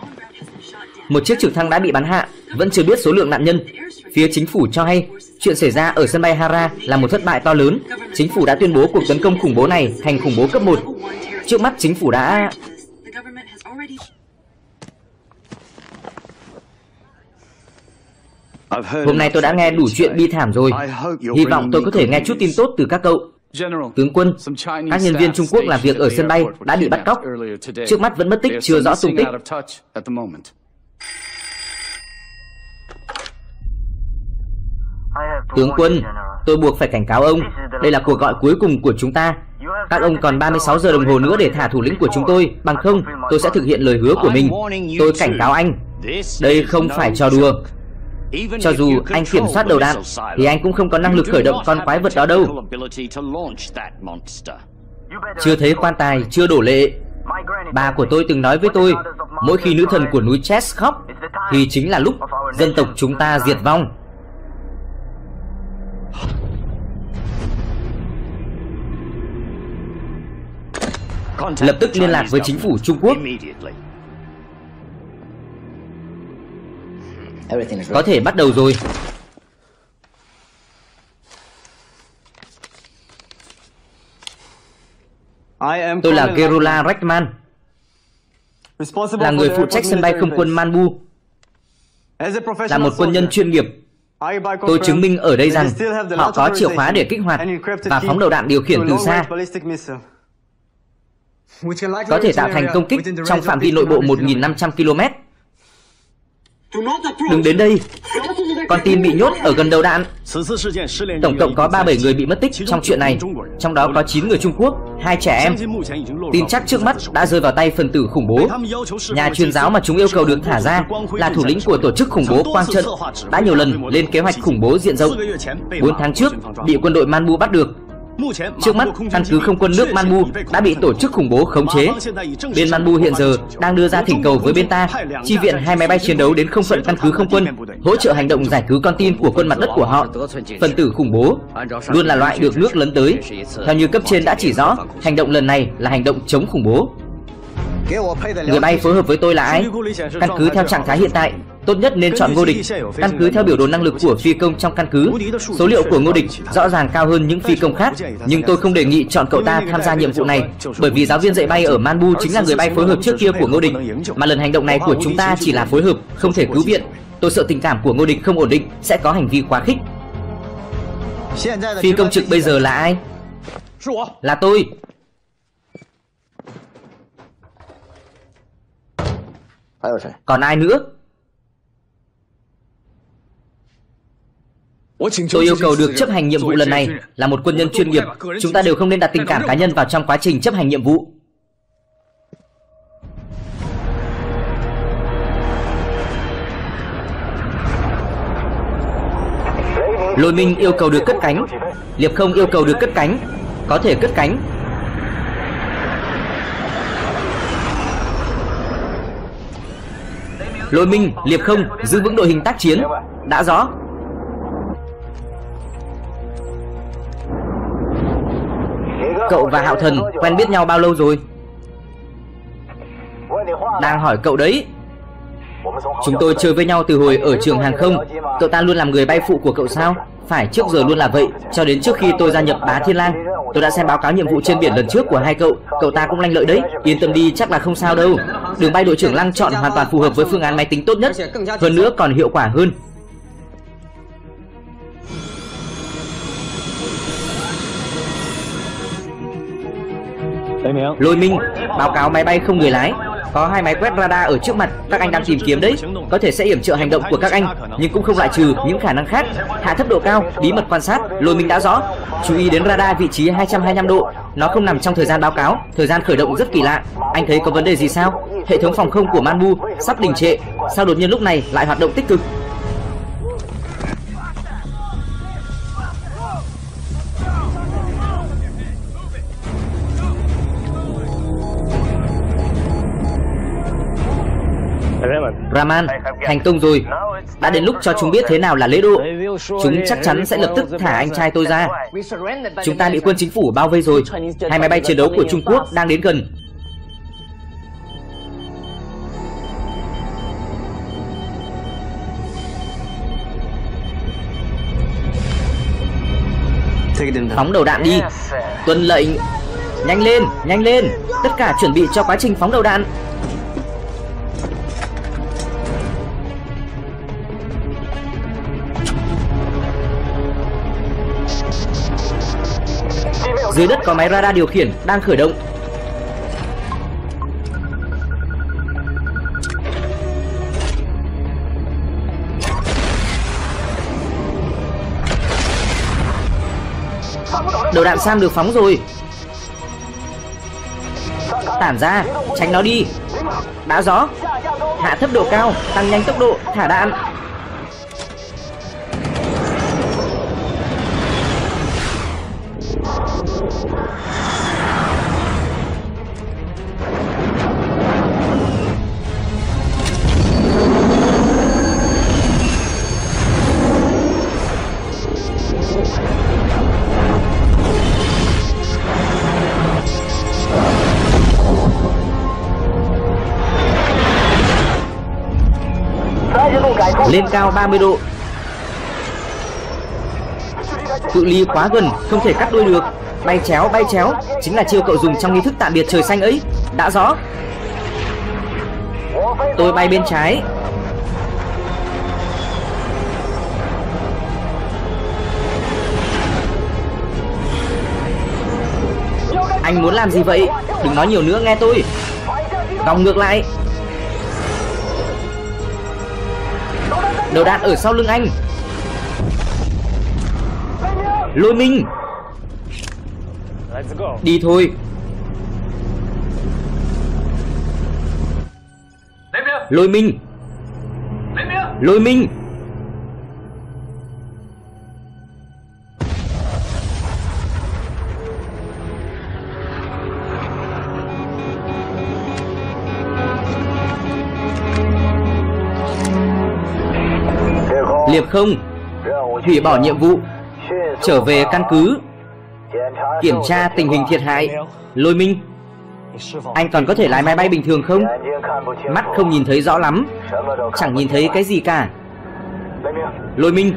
một chiếc trực thăng đã bị bắn hạ, vẫn chưa biết số lượng nạn nhân. Phía chính phủ cho hay, chuyện xảy ra ở sân bay Hara là một thất bại to lớn. Chính phủ đã tuyên bố cuộc tấn công khủng bố này thành khủng bố cấp 1. Trước mắt chính phủ đã... Hôm nay tôi đã nghe đủ chuyện bi thảm rồi. Hy vọng tôi có thể nghe chút tin tốt từ các cậu. Tướng quân, các nhân viên Trung Quốc làm việc ở sân bay đã bị bắt cóc. Trước mắt vẫn mất tích, chưa rõ tung tích. Tướng quân, tôi buộc phải cảnh cáo ông. Đây là cuộc gọi cuối cùng của chúng ta. Các ông còn 36 giờ đồng hồ nữa để thả thủ lĩnh của chúng tôi. Bằng không, tôi sẽ thực hiện lời hứa của mình. Tôi cảnh cáo anh, đây không phải trò đùa. Cho dù anh kiểm soát đầu đạn, thì anh cũng không có năng lực khởi động con quái vật đó đâu. Chưa thấy quan tài, chưa đổ lệ. Bà của tôi từng nói với tôi, mỗi khi nữ thần của núi Chess khóc, thì chính là lúc dân tộc chúng ta diệt vong. Lập tức liên lạc với chính phủ Trung Quốc. Có thể bắt đầu rồi. Tôi là Gerula Rachman, là người phụ trách sân bay không quân Manbu. Là một quân nhân chuyên nghiệp, tôi chứng minh ở đây rằng họ có chìa khóa để kích hoạt và phóng đầu đạn điều khiển từ xa, có thể tạo thành công kích trong phạm vi nội bộ 1.500 km. Đừng đến đây. Con tin bị nhốt ở gần đầu đạn. Tổng cộng có 37 người bị mất tích trong chuyện này. Trong đó có 9 người Trung Quốc, 2 trẻ em. Tin chắc trước mắt đã rơi vào tay phần tử khủng bố. Nhà truyền giáo mà chúng yêu cầu được thả ra là thủ lĩnh của tổ chức khủng bố Quang Trận, đã nhiều lần lên kế hoạch khủng bố diện rộng. 4 tháng trước bị quân đội Manbu bắt được. Trước mắt, căn cứ không quân nước Manbu đã bị tổ chức khủng bố khống chế. Bên Manbu hiện giờ đang đưa ra thỉnh cầu với bên ta chi viện 2 máy bay chiến đấu đến không phận căn cứ không quân, hỗ trợ hành động giải cứu con tin của quân mặt đất của họ. Phần tử khủng bố luôn là loại được nước lấn tới. Theo như cấp trên đã chỉ rõ, hành động lần này là hành động chống khủng bố. Người bay phối hợp với tôi là ai? Căn cứ theo trạng thái hiện tại, tốt nhất nên chọn Ngô Địch. Căn cứ theo biểu đồ năng lực của phi công trong căn cứ, số liệu của Ngô Địch rõ ràng cao hơn những phi công khác. Nhưng tôi không đề nghị chọn cậu ta tham gia nhiệm vụ này, bởi vì giáo viên dạy bay ở Manbu chính là người bay phối hợp trước kia của Ngô Địch, mà lần hành động này của chúng ta chỉ là phối hợp, không thể cứu viện. Tôi sợ tình cảm của Ngô Địch không ổn định, sẽ có hành vi quá khích. Phi công trực bây giờ là ai? Là tôi. Còn ai nữa? Tôi yêu cầu được chấp hành nhiệm vụ lần này. Là một quân nhân chuyên nghiệp, chúng ta đều không nên đặt tình cảm cá nhân vào trong quá trình chấp hành nhiệm vụ. Lôi Minh yêu cầu được cất cánh. Liệp Không yêu cầu được cất cánh. Có thể cất cánh. Lôi Minh, Liệp Không giữ vững đội hình tác chiến. Đã rõ. Cậu và Hạo Thần quen biết nhau bao lâu rồi? Đang hỏi cậu đấy. Chúng tôi chơi với nhau từ hồi ở trường hàng không. Cậu ta luôn làm người bay phụ của cậu sao? Phải, trước giờ luôn là vậy. Cho đến trước khi tôi gia nhập Bá Thiên Lang, tôi đã xem báo cáo nhiệm vụ trên biển lần trước của hai cậu. Cậu ta cũng lanh lợi đấy. Yên tâm đi, chắc là không sao đâu. Đường bay đội trưởng Lăng chọn hoàn toàn phù hợp với phương án máy tính tốt nhất. Hơn nữa còn hiệu quả hơn. Lôi Minh, báo cáo máy bay không người lái. Có 2 máy quét radar ở trước mặt, các anh đang tìm kiếm đấy. Có thể sẽ yểm trợ hành động của các anh, nhưng cũng không loại trừ những khả năng khác. Hạ thấp độ cao, bí mật quan sát. Lôi Minh đã rõ. Chú ý đến radar vị trí 225 độ. Nó không nằm trong thời gian báo cáo, thời gian khởi động rất kỳ lạ. Anh thấy có vấn đề gì sao? Hệ thống phòng không của Manbu sắp đình trệ, sao đột nhiên lúc này lại hoạt động tích cực? Raman, thành công rồi. Đã đến lúc cho chúng biết thế nào là lễ độ. Chúng chắc chắn sẽ lập tức thả anh trai tôi ra. Chúng ta bị quân chính phủ bao vây rồi. Hai máy bay chiến đấu của Trung Quốc đang đến gần. Phóng đầu đạn đi. Tuân lệnh. Nhanh lên, nhanh lên. Tất cả chuẩn bị cho quá trình phóng đầu đạn. Dưới đất có máy radar điều khiển đang khởi động. Đầu đạn SAM được phóng rồi. Tản ra, tránh nó đi. Đã rõ. Hạ thấp độ cao, tăng nhanh tốc độ, thả đạn. Lên cao 30 độ. Cự ly quá gần, không thể cắt đuôi được. Bay chéo, bay chéo. Chính là chiêu cậu dùng trong nghi thức tạm biệt trời xanh ấy. Đã rõ. Tôi bay bên trái. Anh muốn làm gì vậy? Đừng nói nhiều nữa, nghe tôi. Vòng ngược lại. Đầu đạn ở sau lưng anh. Lôi mình. Đi thôi. Lôi mình. Lôi mình. Liệp không, hủy bỏ nhiệm vụ, trở về căn cứ, kiểm tra tình hình thiệt hại. Lôi Minh, anh còn có thể lái máy bay bình thường không? Mắt không nhìn thấy rõ lắm, chẳng nhìn thấy cái gì cả. Lôi Minh,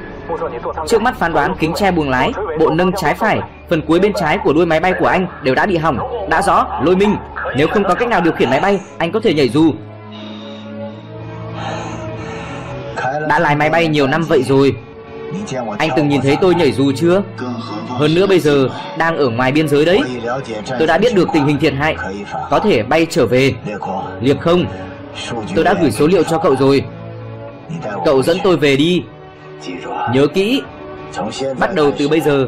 trước mắt phán đoán kính che buồng lái, bộ nâng trái phải, phần cuối bên trái của đuôi máy bay của anh đều đã bị hỏng. Đã rõ. Lôi Minh, nếu không có cách nào điều khiển máy bay, anh có thể nhảy dù. Đã lái máy bay nhiều năm vậy rồi. Anh từng nhìn thấy tôi nhảy dù chưa? Hơn nữa bây giờ đang ở ngoài biên giới đấy. Tôi đã biết được tình hình thiệt hại, có thể bay trở về. Liệp không, tôi đã gửi số liệu cho cậu rồi. Cậu dẫn tôi về đi. Nhớ kỹ, bắt đầu từ bây giờ,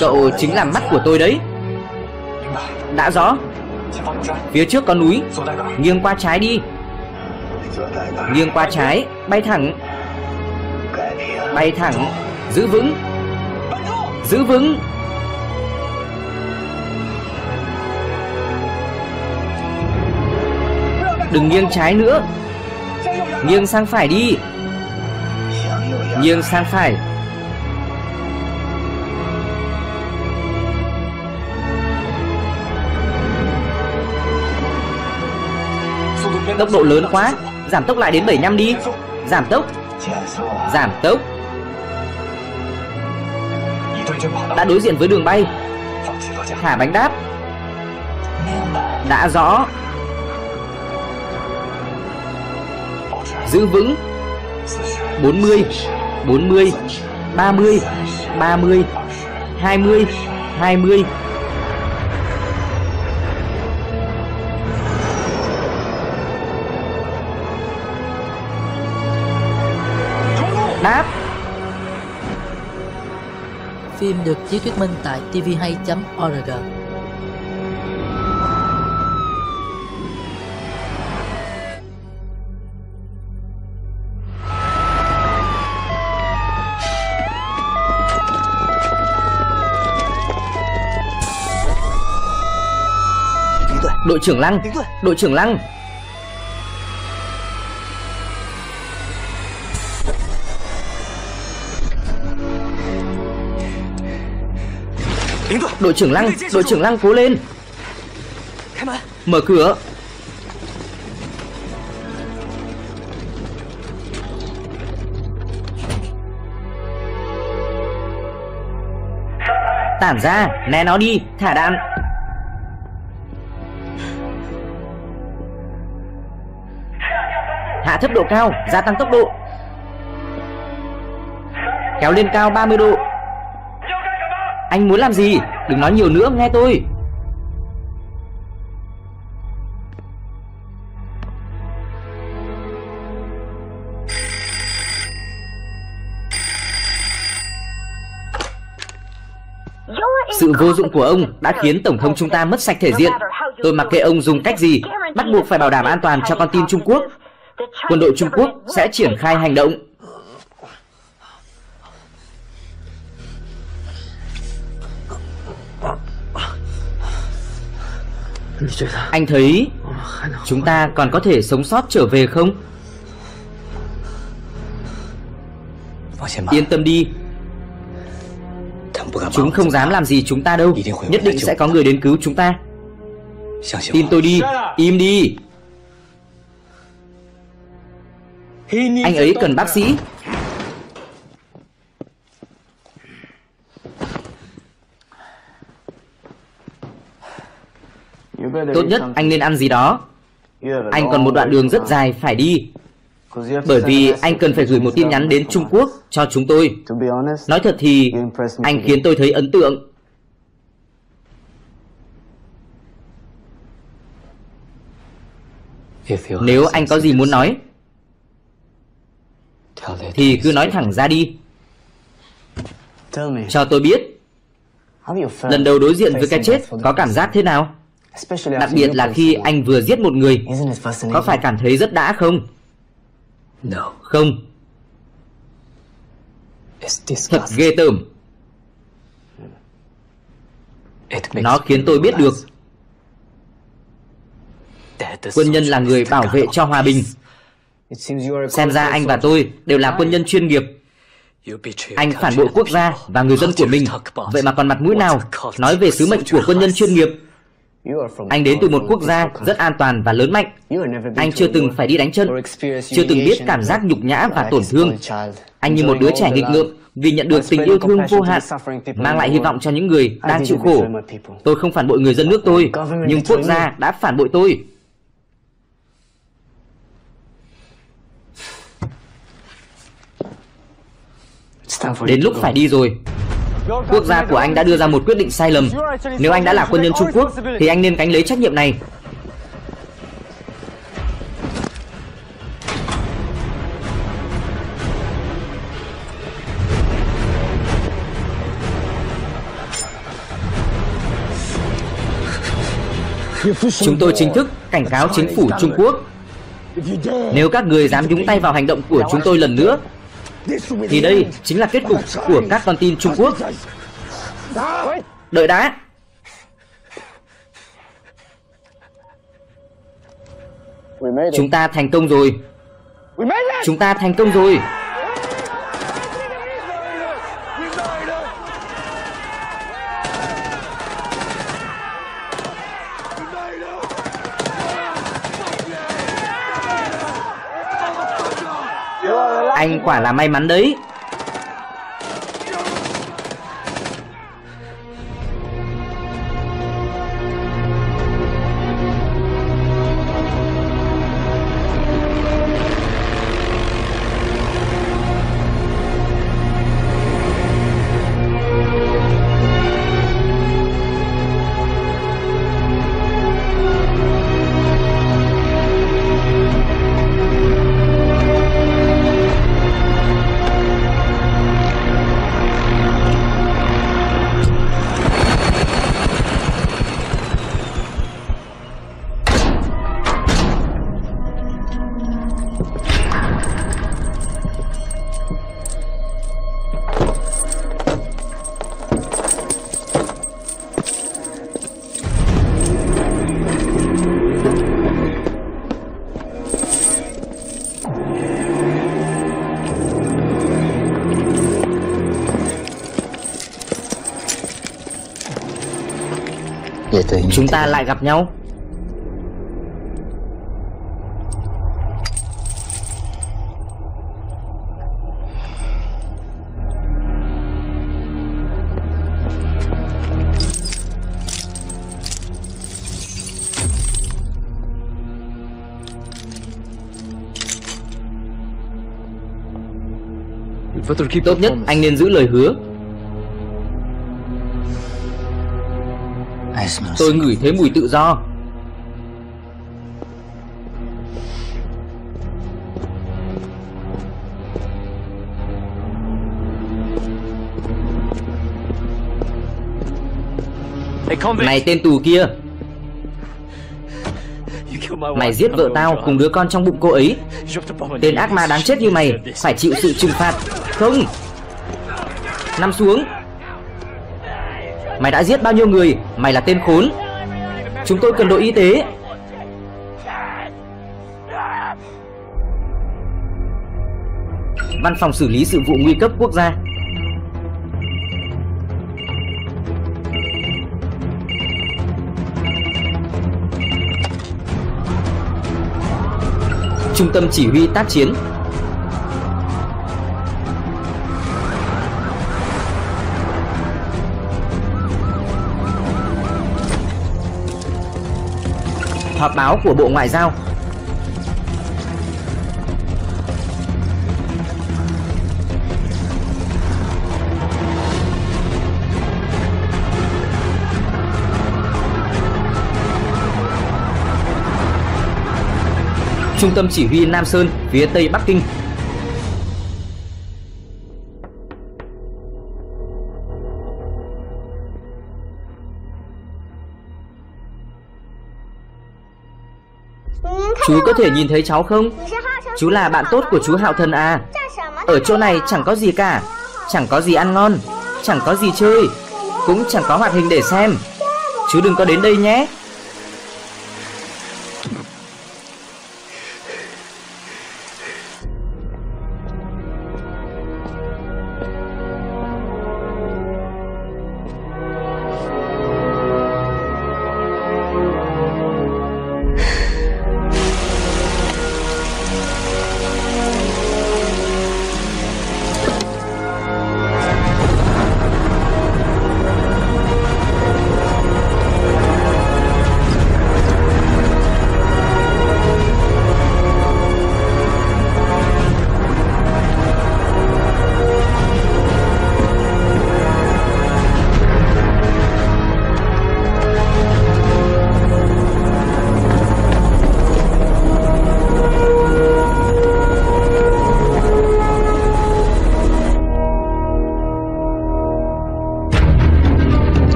cậu chính là mắt của tôi đấy. Đã rõ. Phía trước có núi, nghiêng qua trái đi. Nghiêng qua trái, bay thẳng. Bay thẳng, giữ vững. Giữ vững. Đừng nghiêng trái nữa. Nghiêng sang phải đi. Nghiêng sang phải. Tốc độ lớn quá. Giảm tốc lại đến 75 đi. Giảm tốc. Giảm tốc. Đã đối diện với đường bay. Thả bánh đáp. Đã rõ. Giữ vững. 40 40 30 30 20 20. Phim được chiếu thuyết minh tại tv2.org. Đội trưởng Lăng! Đội trưởng Lăng! Đội trưởng Lăng! Đội trưởng Lăng, cố lên! Mở cửa! Tản ra! Né nó đi! Thả đạn! Hạ thấp độ cao, gia tăng tốc độ. Kéo lên cao 30 độ. Anh muốn làm gì? Đừng nói nhiều nữa, nghe tôi. Sự vô dụng của ông đã khiến Tổng thống chúng ta mất sạch thể diện. Tôi mặc kệ ông dùng cách gì, bắt buộc phải bảo đảm an toàn cho con tin Trung Quốc. Quân đội Trung Quốc sẽ triển khai hành động. Anh thấy chúng ta còn có thể sống sót trở về không? Yên tâm đi, chúng không dám làm gì chúng ta đâu. Nhất định sẽ có người đến cứu chúng ta. Tin tôi đi. Im đi. Anh ấy cần bác sĩ. Tốt nhất anh nên ăn gì đó. Anh còn một đoạn đường rất dài phải đi. Bởi vì anh cần phải gửi một tin nhắn đến Trung Quốc cho chúng tôi. Nói thật thì anh khiến tôi thấy ấn tượng. Nếu anh có gì muốn nói thì cứ nói thẳng ra đi. Cho tôi biết, lần đầu đối diện với cái chết có cảm giác thế nào? Đặc biệt là khi anh vừa giết một người, có phải cảm thấy rất đã không? Không. Thật ghê tởm. Nó khiến tôi biết được quân nhân là người bảo vệ cho hòa bình. Xem ra anh và tôi đều là quân nhân chuyên nghiệp. Anh phản bội quốc gia và người dân của mình, vậy mà còn mặt mũi nào nói về sứ mệnh của quân nhân chuyên nghiệp? Anh đến từ một quốc gia rất an toàn và lớn mạnh. Anh chưa từng phải đi đánh trận, chưa từng biết cảm giác nhục nhã và tổn thương. Anh như một đứa trẻ nghịch ngợm vì nhận được tình yêu thương vô hạn, mang lại hy vọng cho những người đang chịu khổ. Tôi không phản bội người dân nước tôi, nhưng quốc gia đã phản bội tôi. Đến lúc phải đi rồi. Quốc gia của anh đã đưa ra một quyết định sai lầm. Nếu anh đã là quân nhân Trung Quốc thì anh nên gánh lấy trách nhiệm này. Chúng tôi chính thức cảnh cáo chính phủ Trung Quốc, nếu các người dám nhúng tay vào hành động của chúng tôi lần nữa thì đây chính là kết cục của các con tin Trung Quốc. Đợi đã. Chúng ta thành công rồi. Chúng ta thành công rồi. Anh quả là may mắn đấy. Chúng ta lại gặp nhau. Tốt nhất anh nên giữ lời hứa. Tôi ngửi thấy mùi tự do. Này tên tù kia, mày giết vợ tao cùng đứa con trong bụng cô ấy. Tên ác ma đáng chết như mày phải chịu sự trừng phạt. Không, nằm xuống. Mày đã giết bao nhiêu người? Mày là tên khốn. Chúng tôi cần đội y tế. Văn phòng xử lý sự vụ nguy cấp quốc gia. Trung tâm chỉ huy tác chiến. Họp báo của Bộ Ngoại giao. Trung tâm chỉ huy Nam Sơn, phía tây Bắc Kinh. Chú có thể nhìn thấy cháu không? Chú là bạn tốt của chú Hạo Thần à? Ở chỗ này chẳng có gì cả. Chẳng có gì ăn ngon, chẳng có gì chơi, cũng chẳng có hoạt hình để xem. Chú đừng có đến đây nhé.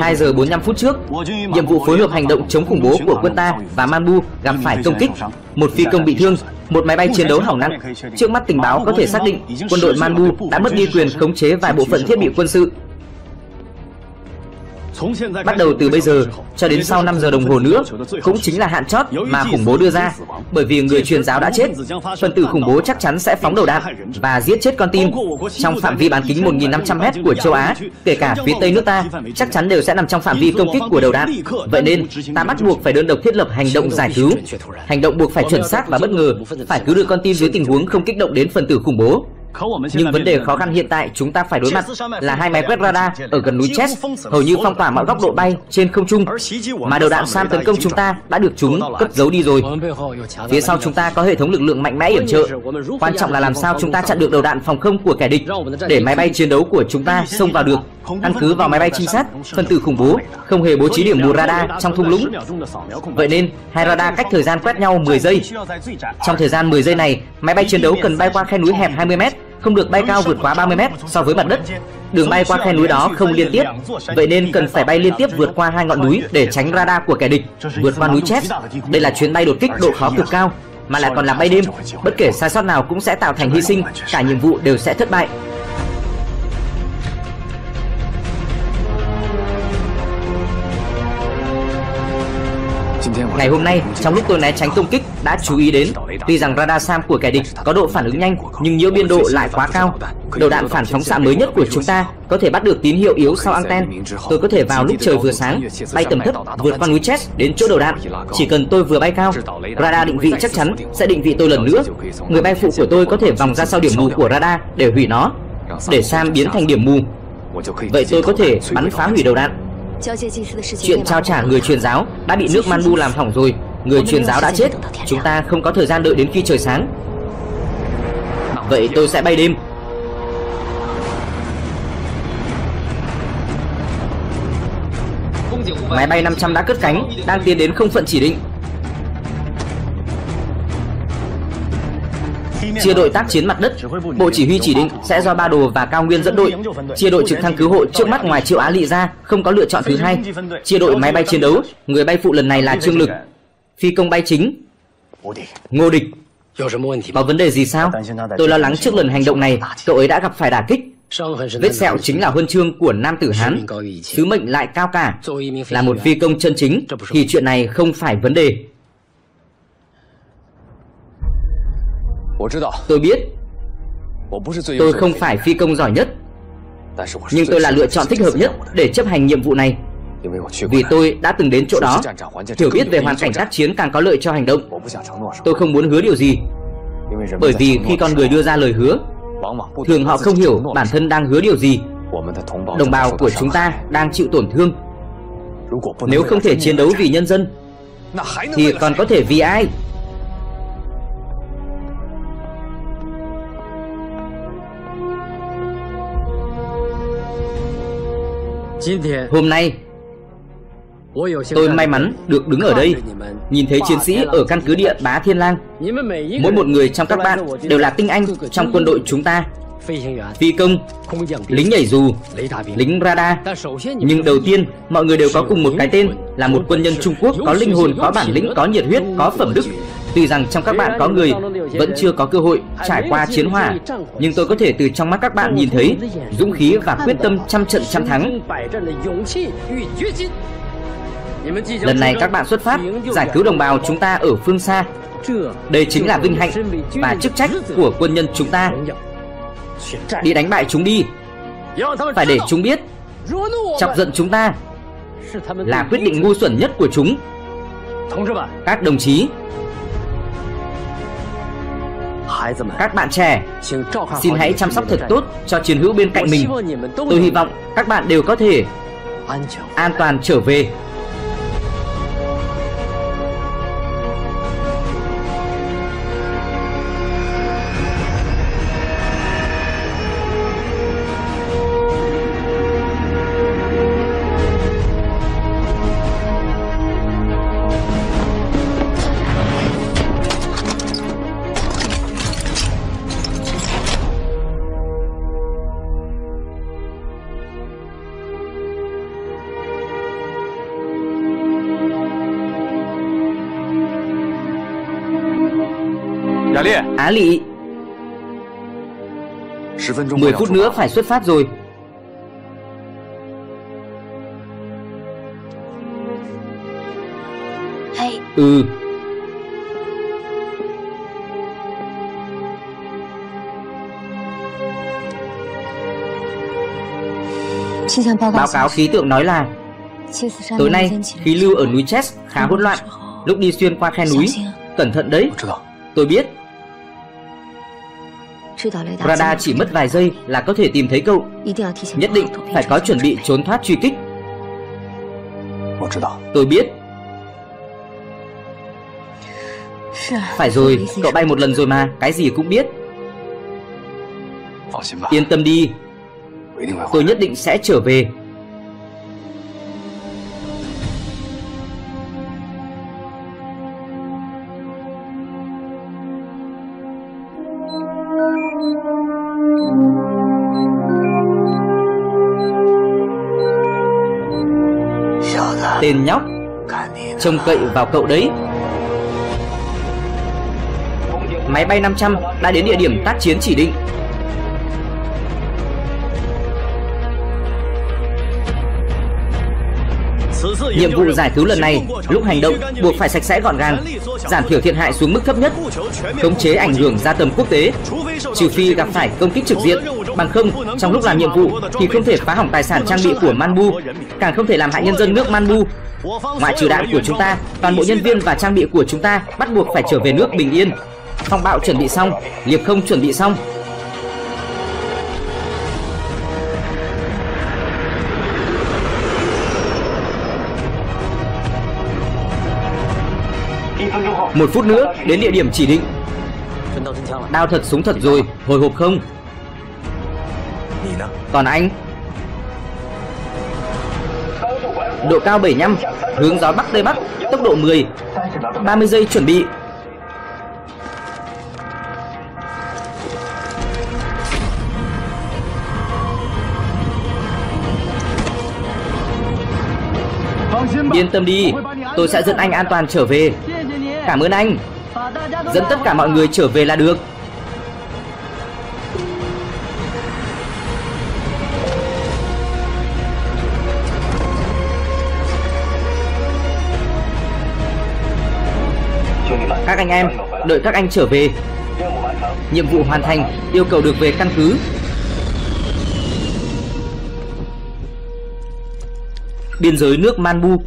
Hai giờ 45 phút trước, nhiệm vụ phối hợp hành động chống khủng bố của quân ta và Manbu gặp phải công kích. Một phi công bị thương, một máy bay chiến đấu hỏng nặng. Trước mắt tình báo có thể xác định quân đội Manbu đã mất đi quyền khống chế vài bộ phận thiết bị quân sự. Bắt đầu từ bây giờ cho đến sau 5 giờ đồng hồ nữa cũng chính là hạn chót mà khủng bố đưa ra. Bởi vì người truyền giáo đã chết, phần tử khủng bố chắc chắn sẽ phóng đầu đạn và giết chết con tin. Trong phạm vi bán kính 1.500m của châu Á, kể cả phía tây nước ta, chắc chắn đều sẽ nằm trong phạm vi công kích của đầu đạn. Vậy nên ta bắt buộc phải đơn độc thiết lập hành động giải cứu. Hành động buộc phải chuẩn xác và bất ngờ, phải cứu được con tin dưới tình huống không kích động đến phần tử khủng bố. Nhưng vấn đề khó khăn hiện tại chúng ta phải đối mặt là hai máy quét radar ở gần núi Chess hầu như phong tỏa mọi góc độ bay trên không trung, mà đầu đạn SAM tấn công chúng ta đã được chúng cất giấu đi rồi. Phía sau chúng ta có hệ thống lực lượng mạnh mẽ yểm trợ. Quan trọng là làm sao chúng ta chặn được đầu đạn phòng không của kẻ địch để máy bay chiến đấu của chúng ta xông vào được. Căn cứ vào máy bay trinh sát, phần tử khủng bố không hề bố trí điểm mù radar trong thung lũng. Vậy nên hai radar cách thời gian quét nhau 10 giây. Trong thời gian 10 giây này, máy bay chiến đấu cần bay qua khe núi hẹp 20m, không được bay cao vượt quá 30m so với mặt đất. Đường bay qua khe núi đó không liên tiếp, vậy nên cần phải bay liên tiếp vượt qua hai ngọn núi để tránh radar của kẻ địch. Vượt qua núi Chess, đây là chuyến bay đột kích độ khó cực cao, mà lại còn là bay đêm. Bất kể sai sót nào cũng sẽ tạo thành hy sinh, cả nhiệm vụ đều sẽ thất bại. Ngày hôm nay, trong lúc tôi né tránh công kích, đã chú ý đến, tuy rằng radar SAM của kẻ địch có độ phản ứng nhanh, nhưng nhiễu biên độ lại quá cao. Đầu đạn phản phóng xạ mới nhất của chúng ta có thể bắt được tín hiệu yếu sau anten. Tôi có thể vào lúc trời vừa sáng, bay tầm thấp, vượt qua núi Chess đến chỗ đầu đạn. Chỉ cần tôi vừa bay cao, radar định vị chắc chắn sẽ định vị tôi lần nữa. Người bay phụ của tôi có thể vòng ra sau điểm mù của radar để hủy nó, để SAM biến thành điểm mù. Vậy tôi có thể bắn phá hủy đầu đạn. Chuyện trao trả người truyền giáo đã bị nước Manbu làm hỏng rồi. Người truyền giáo đã chết. Chúng ta không có thời gian đợi đến khi trời sáng. Vậy tôi sẽ bay đêm. Máy bay 500 đã cất cánh, đang tiến đến không phận chỉ định. Chia đội tác chiến mặt đất, bộ chỉ huy chỉ định sẽ do Ba Đồ và Cao Nguyên dẫn đội. Chia đội trực thăng cứu hộ trước mắt ngoài Triệu Á Lị ra, không có lựa chọn thứ hai. Chia đội máy bay chiến đấu, người bay phụ lần này là Trương Lực. Phi công bay chính, Ngô Địch. Có vấn đề gì sao? Tôi lo lắng trước lần hành động này, cậu ấy đã gặp phải đả kích. Vết sẹo chính là huân chương của Nam Tử Hán, sứ mệnh lại cao cả. Là một phi công chân chính thì chuyện này không phải vấn đề. Tôi biết, tôi không phải phi công giỏi nhất, nhưng tôi là lựa chọn thích hợp nhất để chấp hành nhiệm vụ này. Vì tôi đã từng đến chỗ đó, hiểu biết về hoàn cảnh tác chiến càng có lợi cho hành động. Tôi không muốn hứa điều gì, bởi vì khi con người đưa ra lời hứa, thường họ không hiểu bản thân đang hứa điều gì. Đồng bào của chúng ta đang chịu tổn thương. Nếu không thể chiến đấu vì nhân dân, thì còn có thể vì ai? Hôm nay, tôi may mắn được đứng ở đây, nhìn thấy chiến sĩ ở căn cứ địa Bá Thiên Lang. Mỗi một người trong các bạn đều là tinh anh trong quân đội chúng ta. Phi công, lính nhảy dù, lính radar. Nhưng đầu tiên, mọi người đều có cùng một cái tên, là một quân nhân Trung Quốc có linh hồn, có bản lĩnh, có nhiệt huyết, có phẩm đức. Tuy rằng trong các bạn có người vẫn chưa có cơ hội trải qua chiến hỏa, nhưng tôi có thể từ trong mắt các bạn nhìn thấy dũng khí và quyết tâm trăm trận trăm thắng. Lần này các bạn xuất phát giải cứu đồng bào chúng ta ở phương xa. Đây chính là vinh hạnh và chức trách của quân nhân chúng ta. Đi đánh bại chúng đi. Phải để chúng biết, chọc giận chúng ta là quyết định ngu xuẩn nhất của chúng. Các đồng chí, các bạn trẻ, xin hãy chăm sóc thật tốt cho chiến hữu bên cạnh mình. Tôi hy vọng các bạn đều có thể an toàn trở về. Á Lị, 10 phút nữa phải xuất phát rồi. Ừ. Báo cáo khí tượng nói là tối nay khí lưu ở núi Chess khá hỗn loạn. Lúc đi xuyên qua khe núi, cẩn thận đấy. Tôi biết. Radar chỉ mất vài giây là có thể tìm thấy cậu. Nhất định phải có chuẩn bị trốn thoát truy kích. Tôi biết. Phải rồi, cậu bay một lần rồi mà, cái gì cũng biết. Yên tâm đi, tôi nhất định sẽ trở về. Tên nhóc, trông cậy vào cậu đấy. Máy bay 500 đã đến địa điểm tác chiến chỉ định. Nhiệm vụ giải cứu lần này lúc hành động buộc phải sạch sẽ gọn gàng, giảm thiểu thiệt hại xuống mức thấp nhất, khống chế ảnh hưởng ra tầm quốc tế, trừ phi gặp phải công kích trực diện. Bằng không, trong lúc làm nhiệm vụ thì không thể phá hỏng tài sản trang bị của Manbu, càng không thể làm hại nhân dân nước Manbu. Ngoại trừ đạn của chúng ta, toàn bộ nhân viên và trang bị của chúng ta bắt buộc phải trở về nước bình yên. Phong bạo chuẩn bị xong, Liệp Không chuẩn bị xong. Một phút nữa đến địa điểm chỉ định. Đao thật súng thật rồi, hồi hộp không? Còn anh? Độ cao 75, hướng gió Bắc Tây Bắc, tốc độ 10, 30 giây chuẩn bị. Yên tâm đi, tôi sẽ dẫn anh an toàn trở về. Cảm ơn anh. Dẫn tất cả mọi người trở về là được. Các anh em, đợi các anh trở về. Nhiệm vụ hoàn thành, yêu cầu được về căn cứ. Biên giới nước Manbu.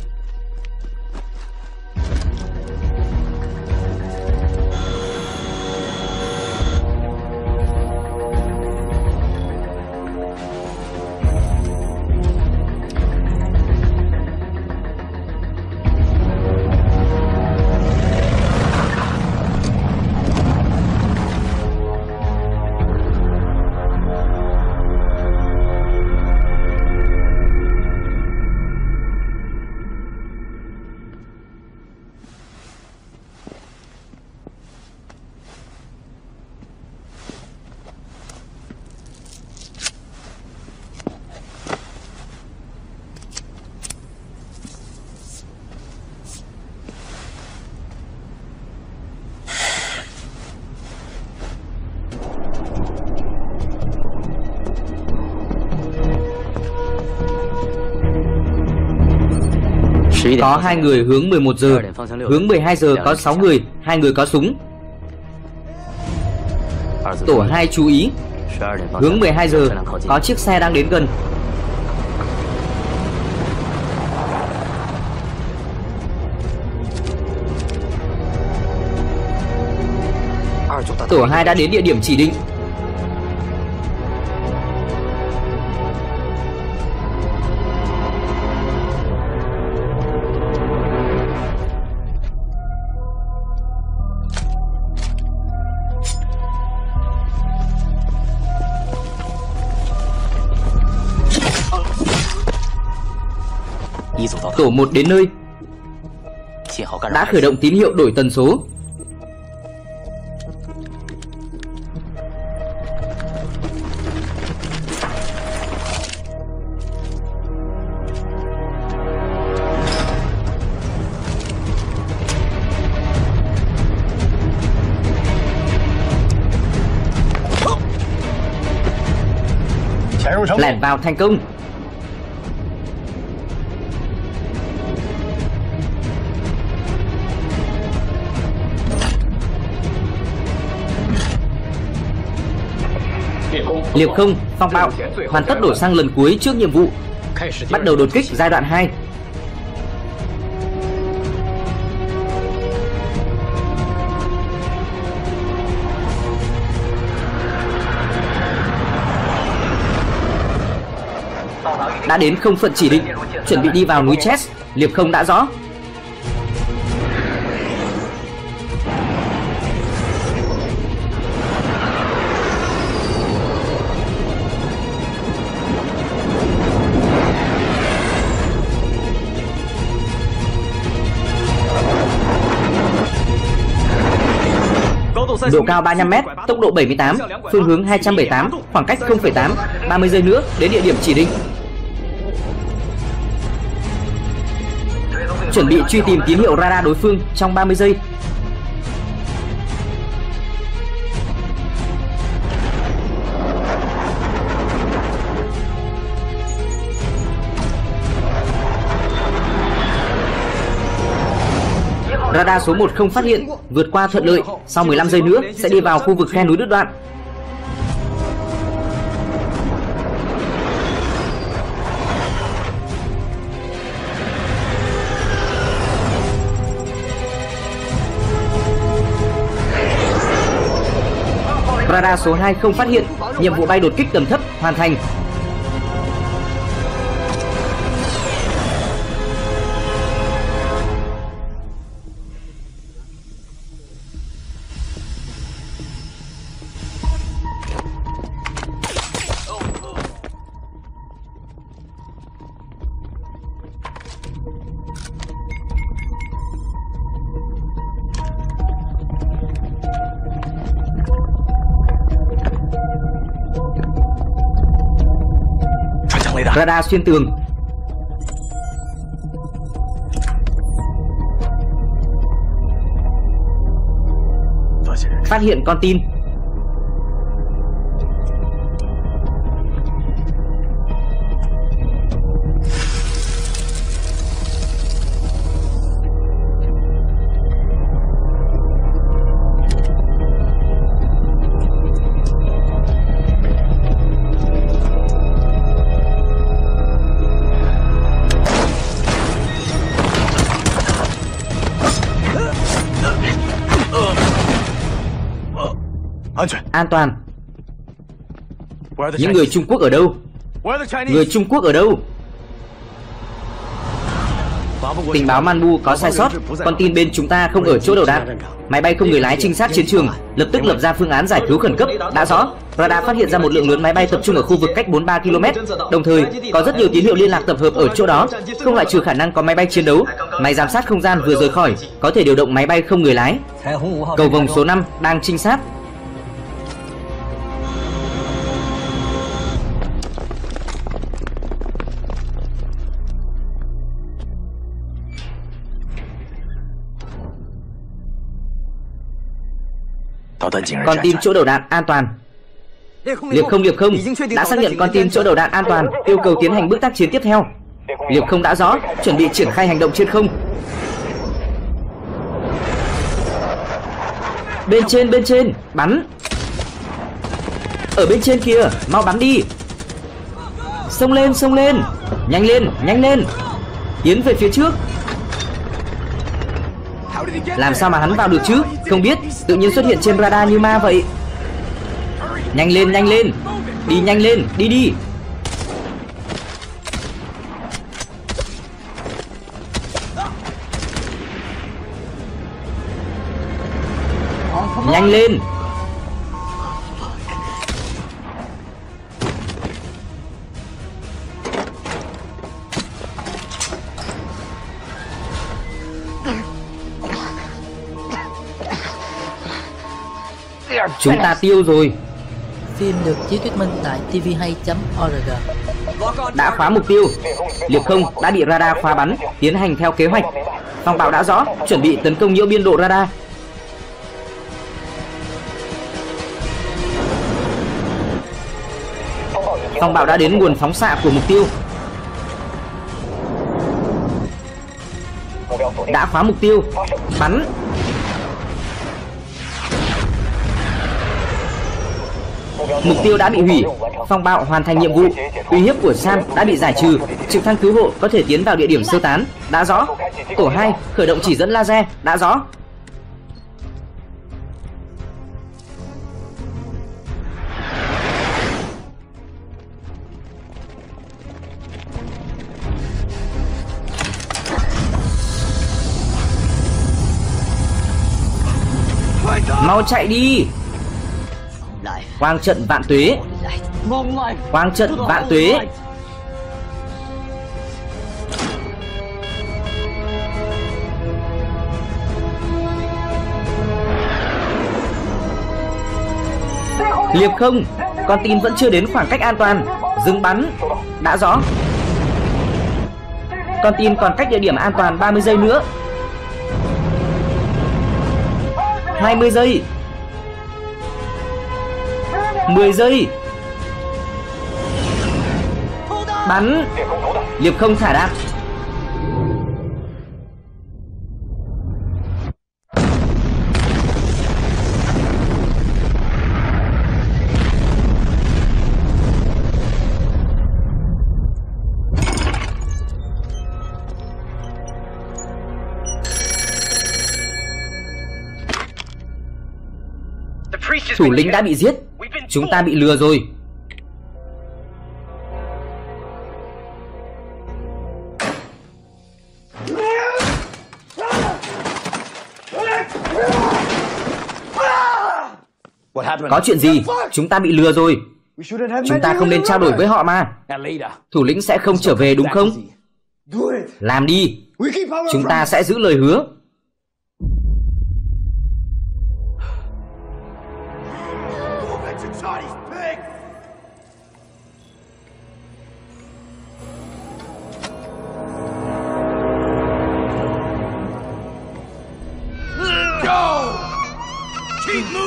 Có 2 người hướng 11 giờ, hướng 12 giờ có 6 người, 2 người có súng. Tổ 2 chú ý, hướng 12 giờ có chiếc xe đang đến gần. Tổ 2 đã đến địa điểm chỉ định. Tổ 1 đến nơi. Đã khởi động tín hiệu đổi tần số. Lẻn vào thành công. Liệp Không, Phong Bạo hoàn tất đổi sang lần cuối trước nhiệm vụ. Bắt đầu đột kích giai đoạn 2. Đã đến không phận chỉ định, chuẩn bị đi vào núi Chess. Liệp Không đã rõ. Độ cao 35m, tốc độ 78, phương hướng 278, khoảng cách 0,8, 30 giây nữa đến địa điểm chỉ định. Chuẩn bị truy tìm tín hiệu radar đối phương trong 30 giây. Radar số 1 không phát hiện, vượt qua thuận lợi, sau 15 giây nữa sẽ đi vào khu vực khe núi đứt đoạn. Radar số 2 không phát hiện, nhiệm vụ bay đột kích tầm thấp hoàn thành. Radar xuyên tường. Phát hiện con tin. An toàn. Những người Trung Quốc ở đâu? Người Trung Quốc ở đâu? Tình báo Manbu có sai sót. Con tin bên chúng ta không ở chỗ đầu đạn. Máy bay không người lái trinh sát chiến trường lập tức lập ra phương án giải cứu khẩn cấp. Đã rõ, radar phát hiện ra một lượng lớn máy bay tập trung ở khu vực cách 43 km. Đồng thời, có rất nhiều tín hiệu liên lạc tập hợp ở chỗ đó. Không loại trừ khả năng có máy bay chiến đấu. Máy giám sát không gian vừa rời khỏi, có thể điều động máy bay không người lái. Cầu vòng số 5 đang trinh sát. Con tin chỗ đầu đạn an toàn. Liệp không đã xác nhận con tin chỗ đầu đạn an toàn, yêu cầu tiến hành bước tác chiến tiếp theo. Liệp không đã rõ, chuẩn bị triển khai hành động trên không. Bên trên, bắn. Ở bên trên kia, mau bắn đi. Xông lên, nhanh lên, tiến về phía trước. Làm sao mà hắn vào được chứ? Không biết, tự nhiên xuất hiện trên radar như ma vậy. Nhanh lên, đi. Nhanh lên. Chúng ta tiêu rồi. Phim được chiếu thuyết minh tại tvhay.org. Đã khóa mục tiêu. Liệp không đã bị radar khóa bắn, tiến hành theo kế hoạch. Phòng bảo đã rõ, chuẩn bị tấn công nhiễu biên độ radar. Phòng bảo đã đến nguồn phóng xạ của mục tiêu. Đã khóa mục tiêu, bắn. Mục tiêu đã bị hủy, phong bạo hoàn thành nhiệm vụ, uy hiếp của Sam đã bị giải trừ, trực thăng cứu hộ có thể tiến vào địa điểm sơ tán, đã rõ. Tổ 2, khởi động chỉ dẫn laser, đã rõ. Mau chạy đi! Quang trận vạn tuế. Liệp không, con tin vẫn chưa đến khoảng cách an toàn. Dừng bắn. Đã rõ. Con tin còn cách địa điểm an toàn 30 giây nữa. 20 giây. 10 giây. Bắn. Liệp không thả đạn. Thủ lĩnh đã bị giết. Chúng ta bị lừa rồi. Có chuyện gì? Chúng ta bị lừa rồi. Chúng ta không nên trao đổi với họ mà. Thủ lĩnh sẽ không trở về đúng không? Làm đi. Chúng ta sẽ giữ lời hứa.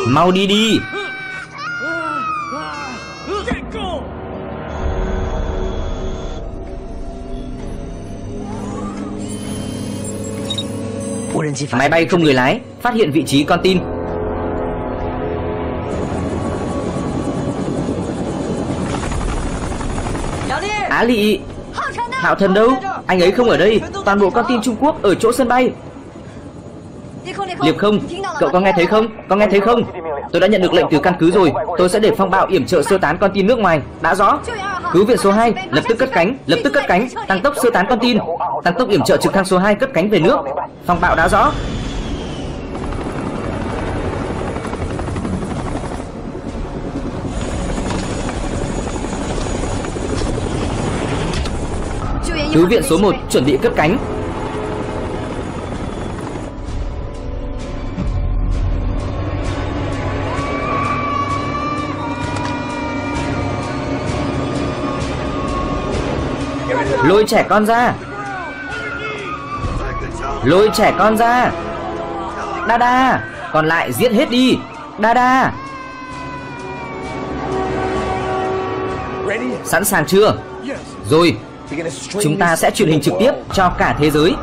Mau đi đi. Máy bay không người lái phát hiện vị trí con tin. Á Lị, Hạo Thần đâu? Anh ấy không ở đây. Toàn bộ con tin Trung Quốc ở chỗ sân bay. Liệp Không, cậu có nghe thấy không? Có nghe thấy không? Tôi đã nhận được lệnh từ căn cứ rồi. Tôi sẽ để phong bạo yểm trợ sơ tán con tin nước ngoài. Đã rõ. Cứu viện số 2 lập tức cất cánh. Lập tức cất cánh. Tăng tốc sơ tán con tin. Tăng tốc yểm trợ trực thăng số 2 cất cánh về nước. Phong bạo đã rõ. Cứu viện số 1 chuẩn bị cất cánh. Lôi trẻ con ra. Lôi trẻ con ra. Đa Đa, còn lại giết hết đi. Đa Đa, sẵn sàng chưa? Rồi, chúng ta sẽ truyền hình trực tiếp cho cả thế giới.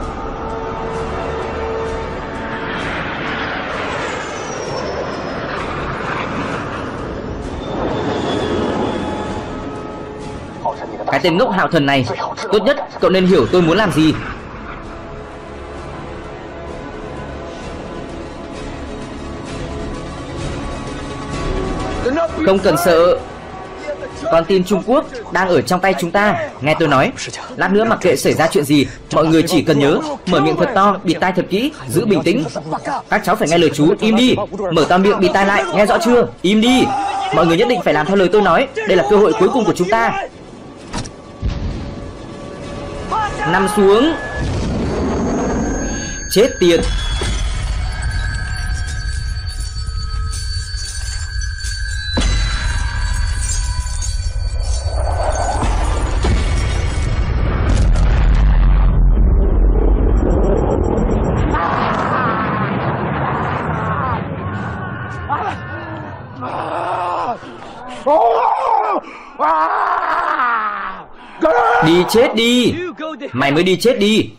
Cái tên ngốc Hạo Thần này, tốt nhất cậu nên hiểu tôi muốn làm gì. Không cần sợ. Con tin Trung Quốc đang ở trong tay chúng ta. Nghe tôi nói, lát nữa mặc kệ xảy ra chuyện gì, mọi người chỉ cần nhớ mở miệng thật to, bịt tai thật kỹ, giữ bình tĩnh. Các cháu phải nghe lời chú. Im đi. Mở to miệng, bịt tai lại, nghe rõ chưa? Im đi. Mọi người nhất định phải làm theo lời tôi nói. Đây là cơ hội cuối cùng của chúng ta. Nằm xuống. Chết tiệt. Đi chết đi. Mày mới đi chết đi.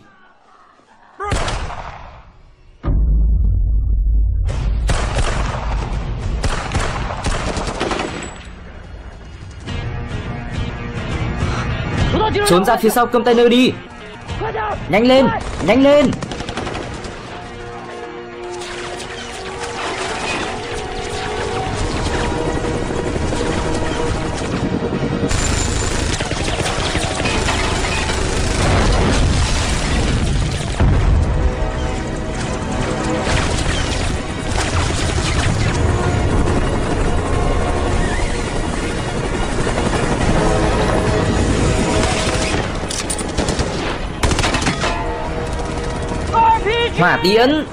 Trốn ra phía sau container đi. Nhanh lên, nhanh lên. Hỏa tiễn.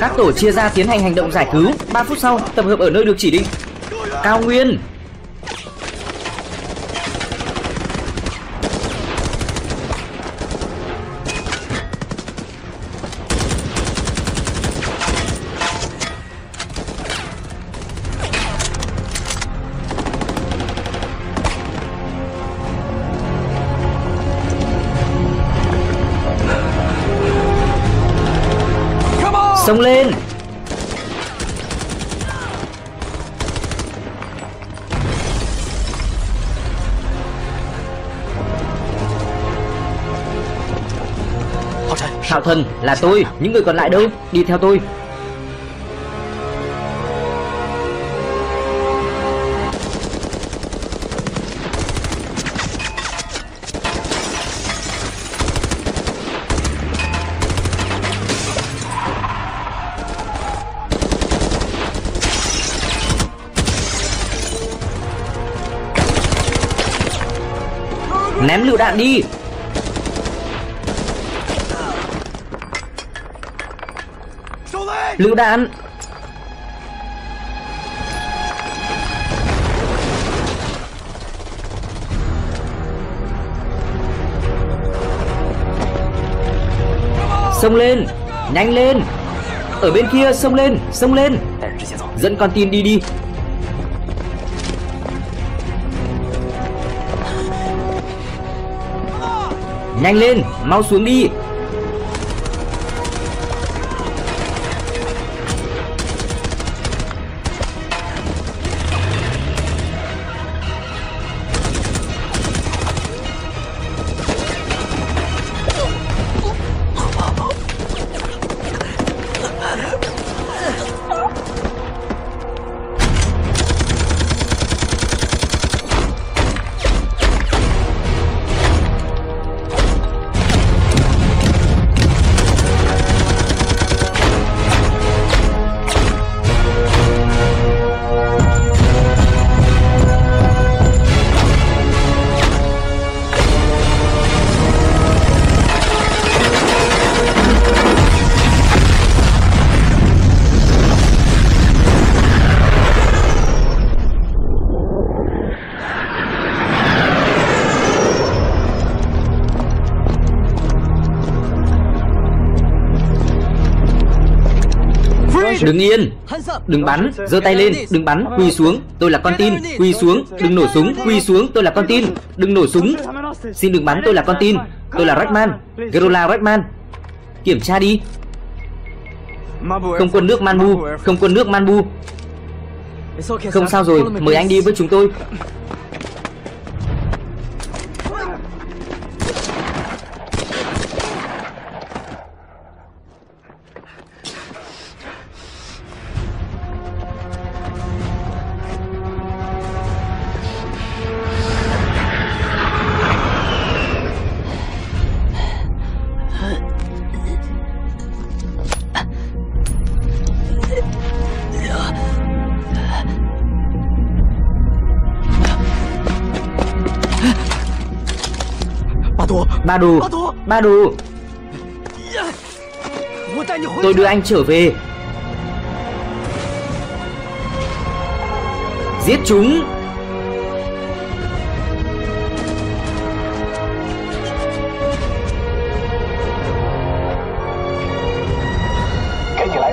Các tổ chia ra tiến hành hành động giải cứu. 3 phút sau tập hợp ở nơi được chỉ định. Cao Nguyên. Xông lên. Thảo Thần là tôi, những người còn lại đâu? Đi theo tôi. Ném lựu đạn đi. Lựu đạn. Xông lên, nhanh lên. Ở bên kia, xông lên, xông lên. Dẫn con tin đi đi. Nhanh lên, mau xuống đi. Đừng yên, đừng bắn, giơ tay lên, đừng bắn, quỳ xuống, tôi là con tin, quỳ xuống, đừng nổ súng, quỳ xuống, tôi là con tin, đừng nổ súng, xin đừng bắn, tôi là con tin, tôi là Rackman, Gerola Rackman, kiểm tra đi. Không quân nước Manbu, không quân nước Manbu. Không sao rồi, mời anh đi với chúng tôi. Ba Đồ, Ba Đồ, tôi đưa anh trở về. Giết chúng.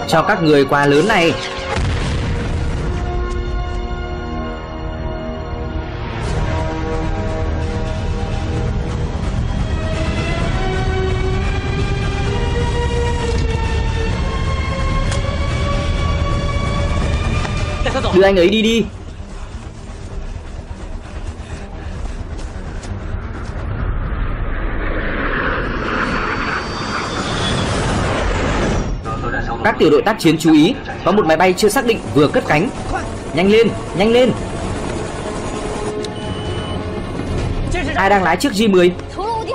Cho các người quà lớn này. Đưa anh ấy đi đi. Các tiểu đội tác chiến chú ý, có một máy bay chưa xác định vừa cất cánh. Nhanh lên, nhanh lên. Ai đang lái chiếc J-10?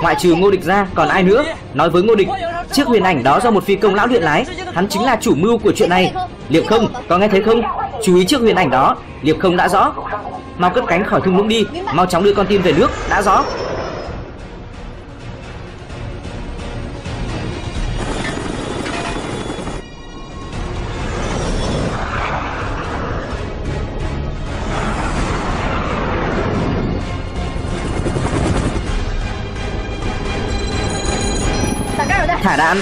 Ngoại trừ Ngô Địch ra còn ai nữa? Nói với Ngô Địch, chiếc huyền ảnh đó do một phi công lão luyện lái, hắn chính là chủ mưu của chuyện này. Liệp Không, có nghe thấy không? Chú ý chiếc huyền ảnh đó, Liệp Không đã rõ. Mau cất cánh khỏi thung lũng đi, mau chóng đưa con tin về nước, đã rõ. Thả đạn.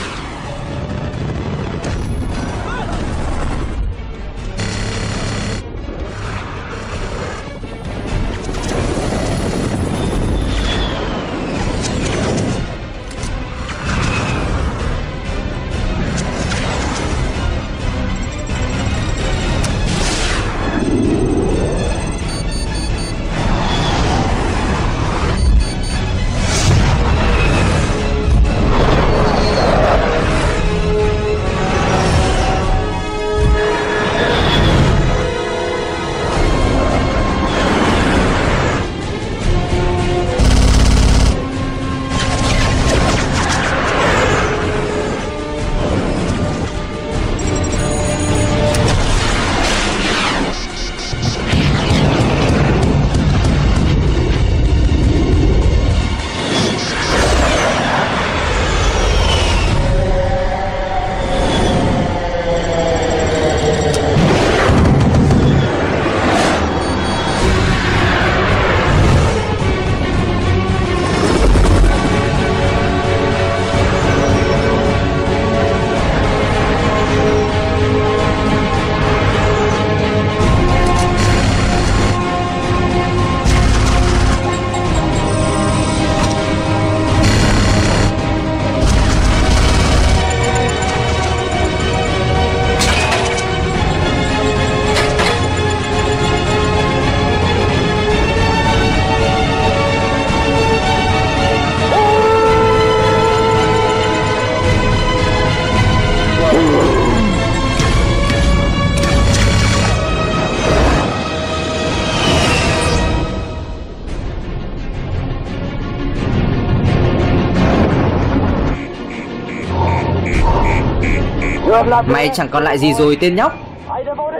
Mày chẳng còn lại gì rồi tên nhóc.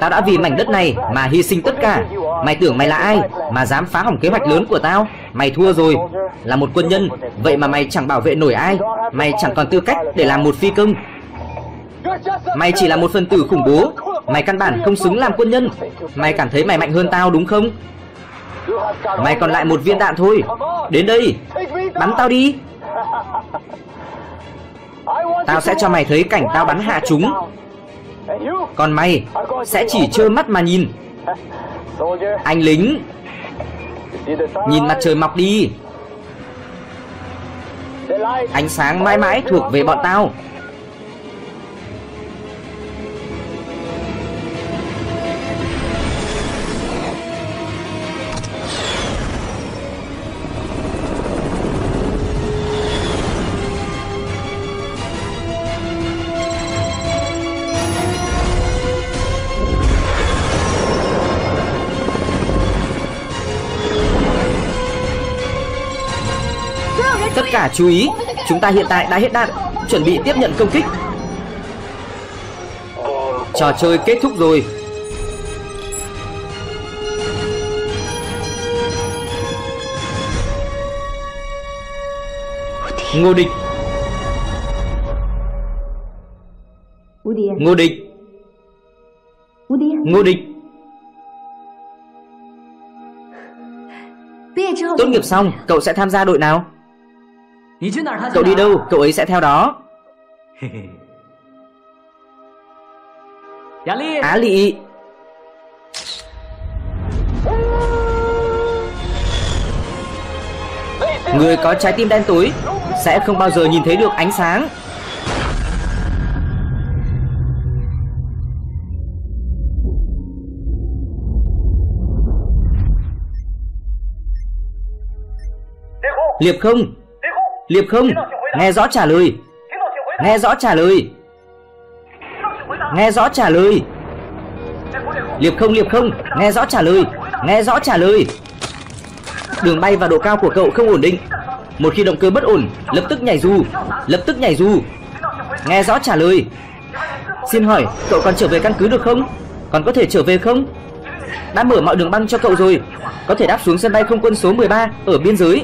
Tao đã vì mảnh đất này mà hy sinh tất cả. Mày tưởng mày là ai mà dám phá hỏng kế hoạch lớn của tao? Mày thua rồi. Là một quân nhân, vậy mà mày chẳng bảo vệ nổi ai. Mày chẳng còn tư cách để làm một phi công. Mày chỉ là một phần tử khủng bố. Mày căn bản không xứng làm quân nhân. Mày cảm thấy mày mạnh hơn tao đúng không? Mày còn lại một viên đạn thôi. Đến đây, bắn tao đi. Tao sẽ cho mày thấy cảnh tao bắn hạ chúng. Còn mày sẽ chỉ trơ mắt mà nhìn. Anh lính, nhìn mặt trời mọc đi. Ánh sáng mãi mãi thuộc về bọn tao. Cả chú ý, chúng ta hiện tại đã hết đạn, chuẩn bị tiếp nhận công kích. Trò chơi kết thúc rồi. Ngô Địch. Ngô Địch. Ngô Địch. Tốt nghiệp xong, cậu sẽ tham gia đội nào? Cậu đi đâu, cậu ấy sẽ theo đó. Á Lị. Người có trái tim đen tối sẽ không bao giờ nhìn thấy được ánh sáng. Liệp Không. Liệp Không, nghe rõ trả lời. Nghe rõ trả lời. Nghe rõ trả lời. Liệp Không, Liệp Không, nghe rõ trả lời. Nghe rõ trả lời. Đường bay và độ cao của cậu không ổn định. Một khi động cơ bất ổn, lập tức nhảy dù. Lập tức nhảy dù. Nghe rõ trả lời. Xin hỏi, cậu còn trở về căn cứ được không? Còn có thể trở về không? Đã mở mọi đường băng cho cậu rồi. Có thể đáp xuống sân bay không quân số 13 ở biên giới.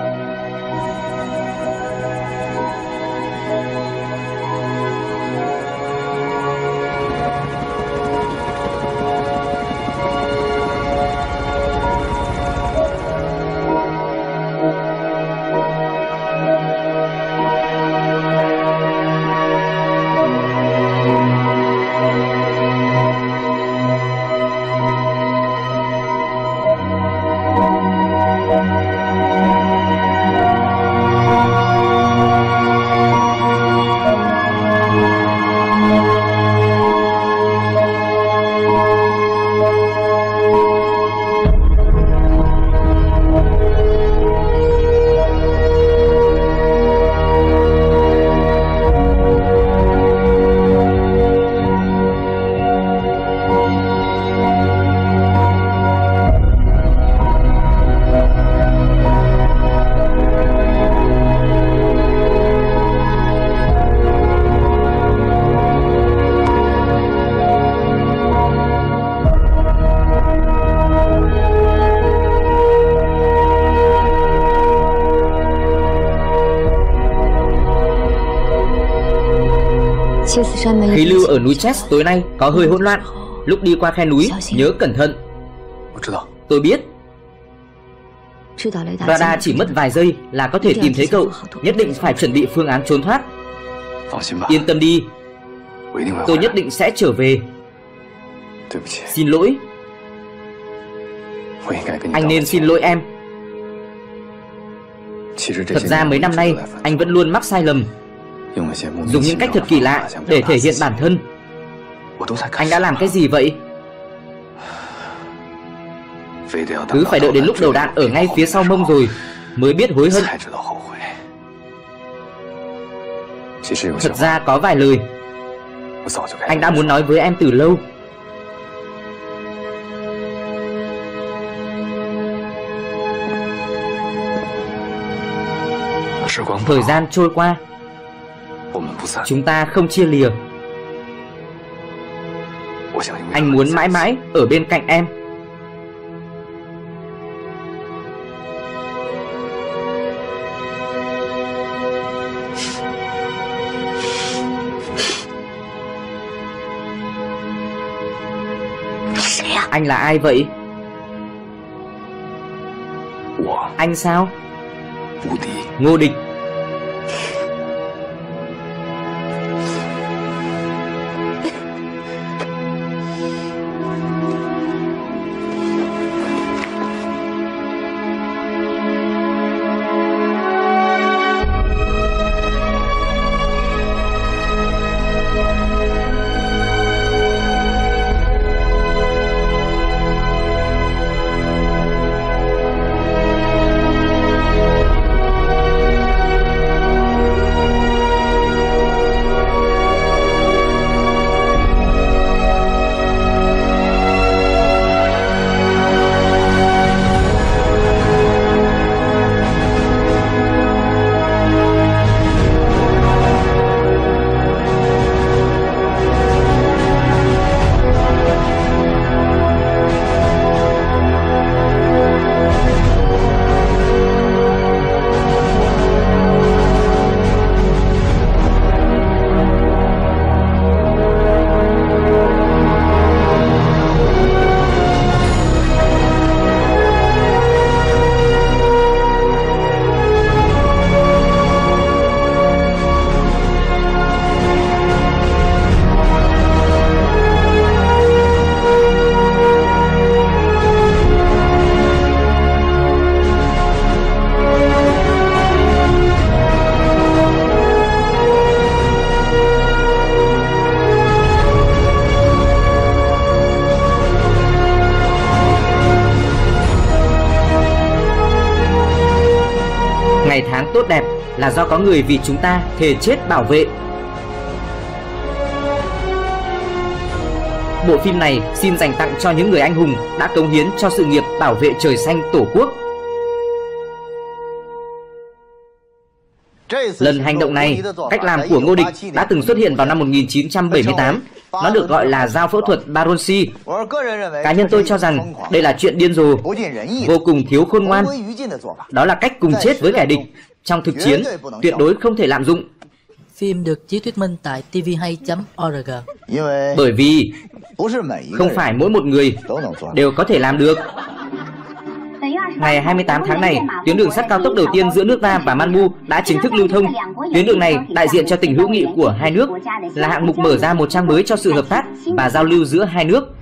Khí lưu ở núi Chess tối nay có hơi hỗn loạn. Lúc đi qua khe núi nhớ cẩn thận. Tôi biết. Radar chỉ mất vài giây là có thể tìm thấy cậu. Nhất định phải chuẩn bị phương án trốn thoát. Yên tâm đi, tôi nhất định sẽ trở về. Xin lỗi. Anh nên xin lỗi em. Thật ra mấy năm nay anh vẫn luôn mắc sai lầm, dùng những cách thật kỳ lạ để thể hiện bản thân. Anh đã làm cái gì vậy? Cứ phải đợi đến lúc đầu đạn ở ngay phía sau mông rồi mới biết hối hận. Thật ra có vài lời anh đã muốn nói với em từ lâu. Thời gian trôi qua, chúng ta không chia lìa. Anh muốn mãi mãi ở bên cạnh em. Anh là ai vậy? Anh sao? Ngô Địch. Tốt đẹp là do có người vì chúng ta thề chết bảo vệ. Bộ phim này xin dành tặng cho những người anh hùng đã cống hiến cho sự nghiệp bảo vệ trời xanh Tổ quốc. Lần hành động này, cách làm của Ngô Địch đã từng xuất hiện vào năm 1978. Nó được gọi là dao phẫu thuật Baronsi. Cá nhân tôi cho rằng đây là chuyện điên rồ, vô cùng thiếu khôn ngoan. Đó là cách cùng chết với kẻ địch. Trong thực chiến, tuyệt đối không thể lạm dụng. Phim được chiếu thuyết minh tại tvhay.org. Bởi vì không phải mỗi một người đều có thể làm được. Ngày 28 tháng này, tuyến đường sắt cao tốc đầu tiên giữa nước ta và Manbu đã chính thức lưu thông. Tuyến đường này đại diện cho tình hữu nghị của hai nước, là hạng mục mở ra một trang mới cho sự hợp tác và giao lưu giữa hai nước.